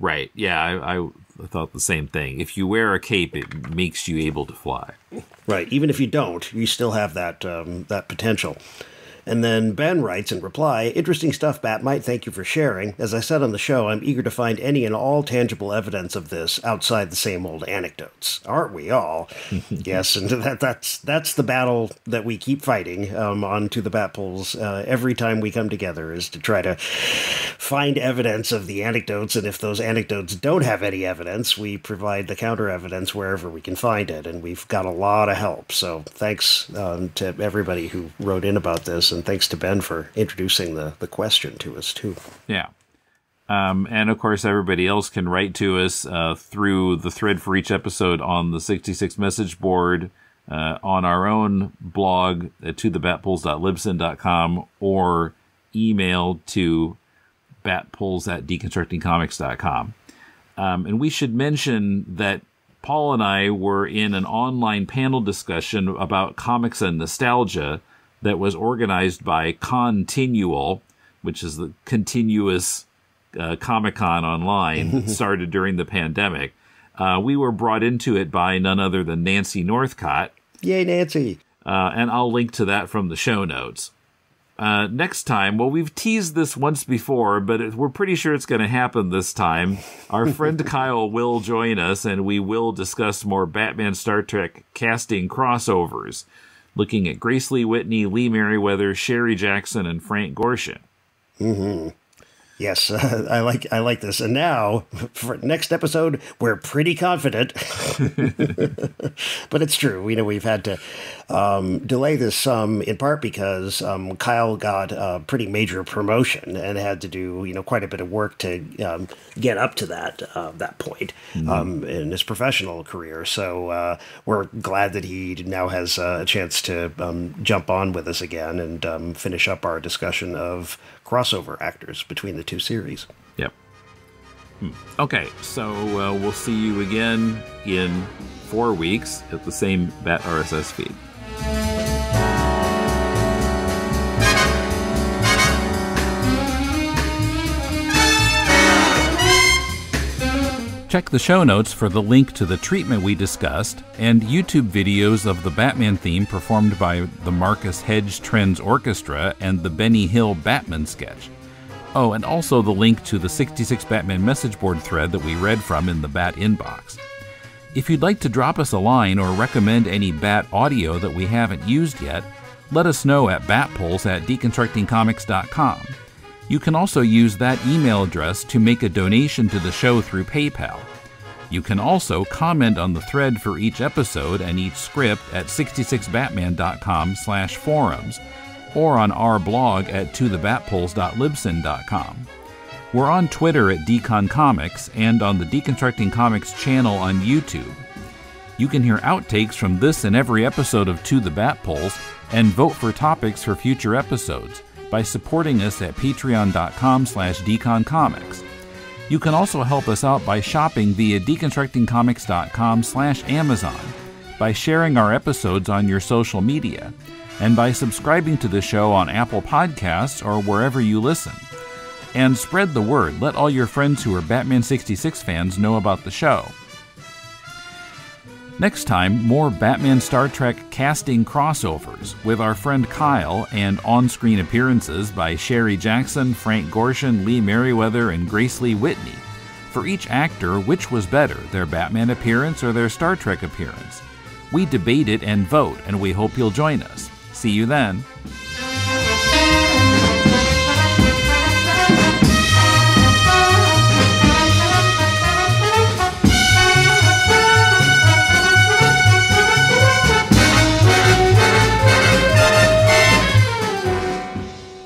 Right. Yeah, I thought the same thing. If you wear a cape, it makes you able to fly. Right. Even if you don't, you still have that that potential. And then Ben writes in reply, "Interesting stuff, Batmite. Thank you for sharing. As I said on the show, I'm eager to find any and all tangible evidence of this outside the same old anecdotes." Aren't we all? Yes, and that's the battle that we keep fighting on To the Batpools every time we come together, is to try to find evidence of the anecdotes. And if those anecdotes don't have any evidence, we provide the counter evidence wherever we can find it. And we've got a lot of help. So thanks to everybody who wrote in about this. And thanks to Ben for introducing the question to us, too. Yeah. And, of course, everybody else can write to us through the thread for each episode on the 66 message board, on our own blog at tothebatpools.libsyn.com, or email to batpools@deconstructingcomics.com. And we should mention that Paul and I were in an online panel discussion about comics and nostalgia that was organized by Continual, which is the continuous Comic-Con online, started during the pandemic. We were brought into it by none other than Nancy Northcott. Yay, Nancy. And I'll link to that from the show notes. Next time, well, we've teased this once before, but we're pretty sure it's going to happen this time. Our friend Kyle will join us, and we will discuss more Batman Star Trek casting crossovers, looking at Grace Lee Whitney, Lee Merriweather, Sherry Jackson, and Frank Gorshin. Mm-hmm. Yes, I like this. And now, for next episode, we're pretty confident, but it's true. You know, we've had to delay this some, in part because Kyle got a pretty major promotion and had to do quite a bit of work to get up to that point in his professional career. So we're glad that he now has a chance to jump on with us again and finish up our discussion of crossover actors between the two series. Yep. Okay, so we'll see you again in 4 weeks at the same Bat RSS feed. Check the show notes for the link to the treatment we discussed and YouTube videos of the Batman theme performed by the Marcus Hedges Trend Orchestra and the Benny Hill Batman sketch. Oh, and also the link to the 66 Batman message board thread that we read from in the Bat inbox. If you'd like to drop us a line or recommend any Bat audio that we haven't used yet, let us know at batpools@deconstructingcomics.com. You can also use that email address to make a donation to the show through PayPal. You can also comment on the thread for each episode and each script at 66batman.com/forums, or on our blog at tothebatpools.libsyn.com. We're on Twitter at Decon Comics and on the Deconstructing Comics channel on YouTube. You can hear outtakes from this and every episode of To the Batpools and vote for topics for future episodes by supporting us at patreon.com/deconcomics. You can also help us out by shopping via deconstructingcomics.com/Amazon, by sharing our episodes on your social media, and by subscribing to the show on Apple Podcasts or wherever you listen. And spread the word. Let all your friends who are Batman 66 fans know about the show. Next time, more Batman Star Trek casting crossovers with our friend Kyle and on-screen appearances by Sherry Jackson, Frank Gorshin, Lee Merriweather, and Grace Lee Whitney. For each actor, which was better, their Batman appearance or their Star Trek appearance? We debate it and vote, and we hope you'll join us. See you then.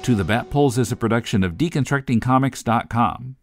To the Batpools is a production of DeconstructingComics.com.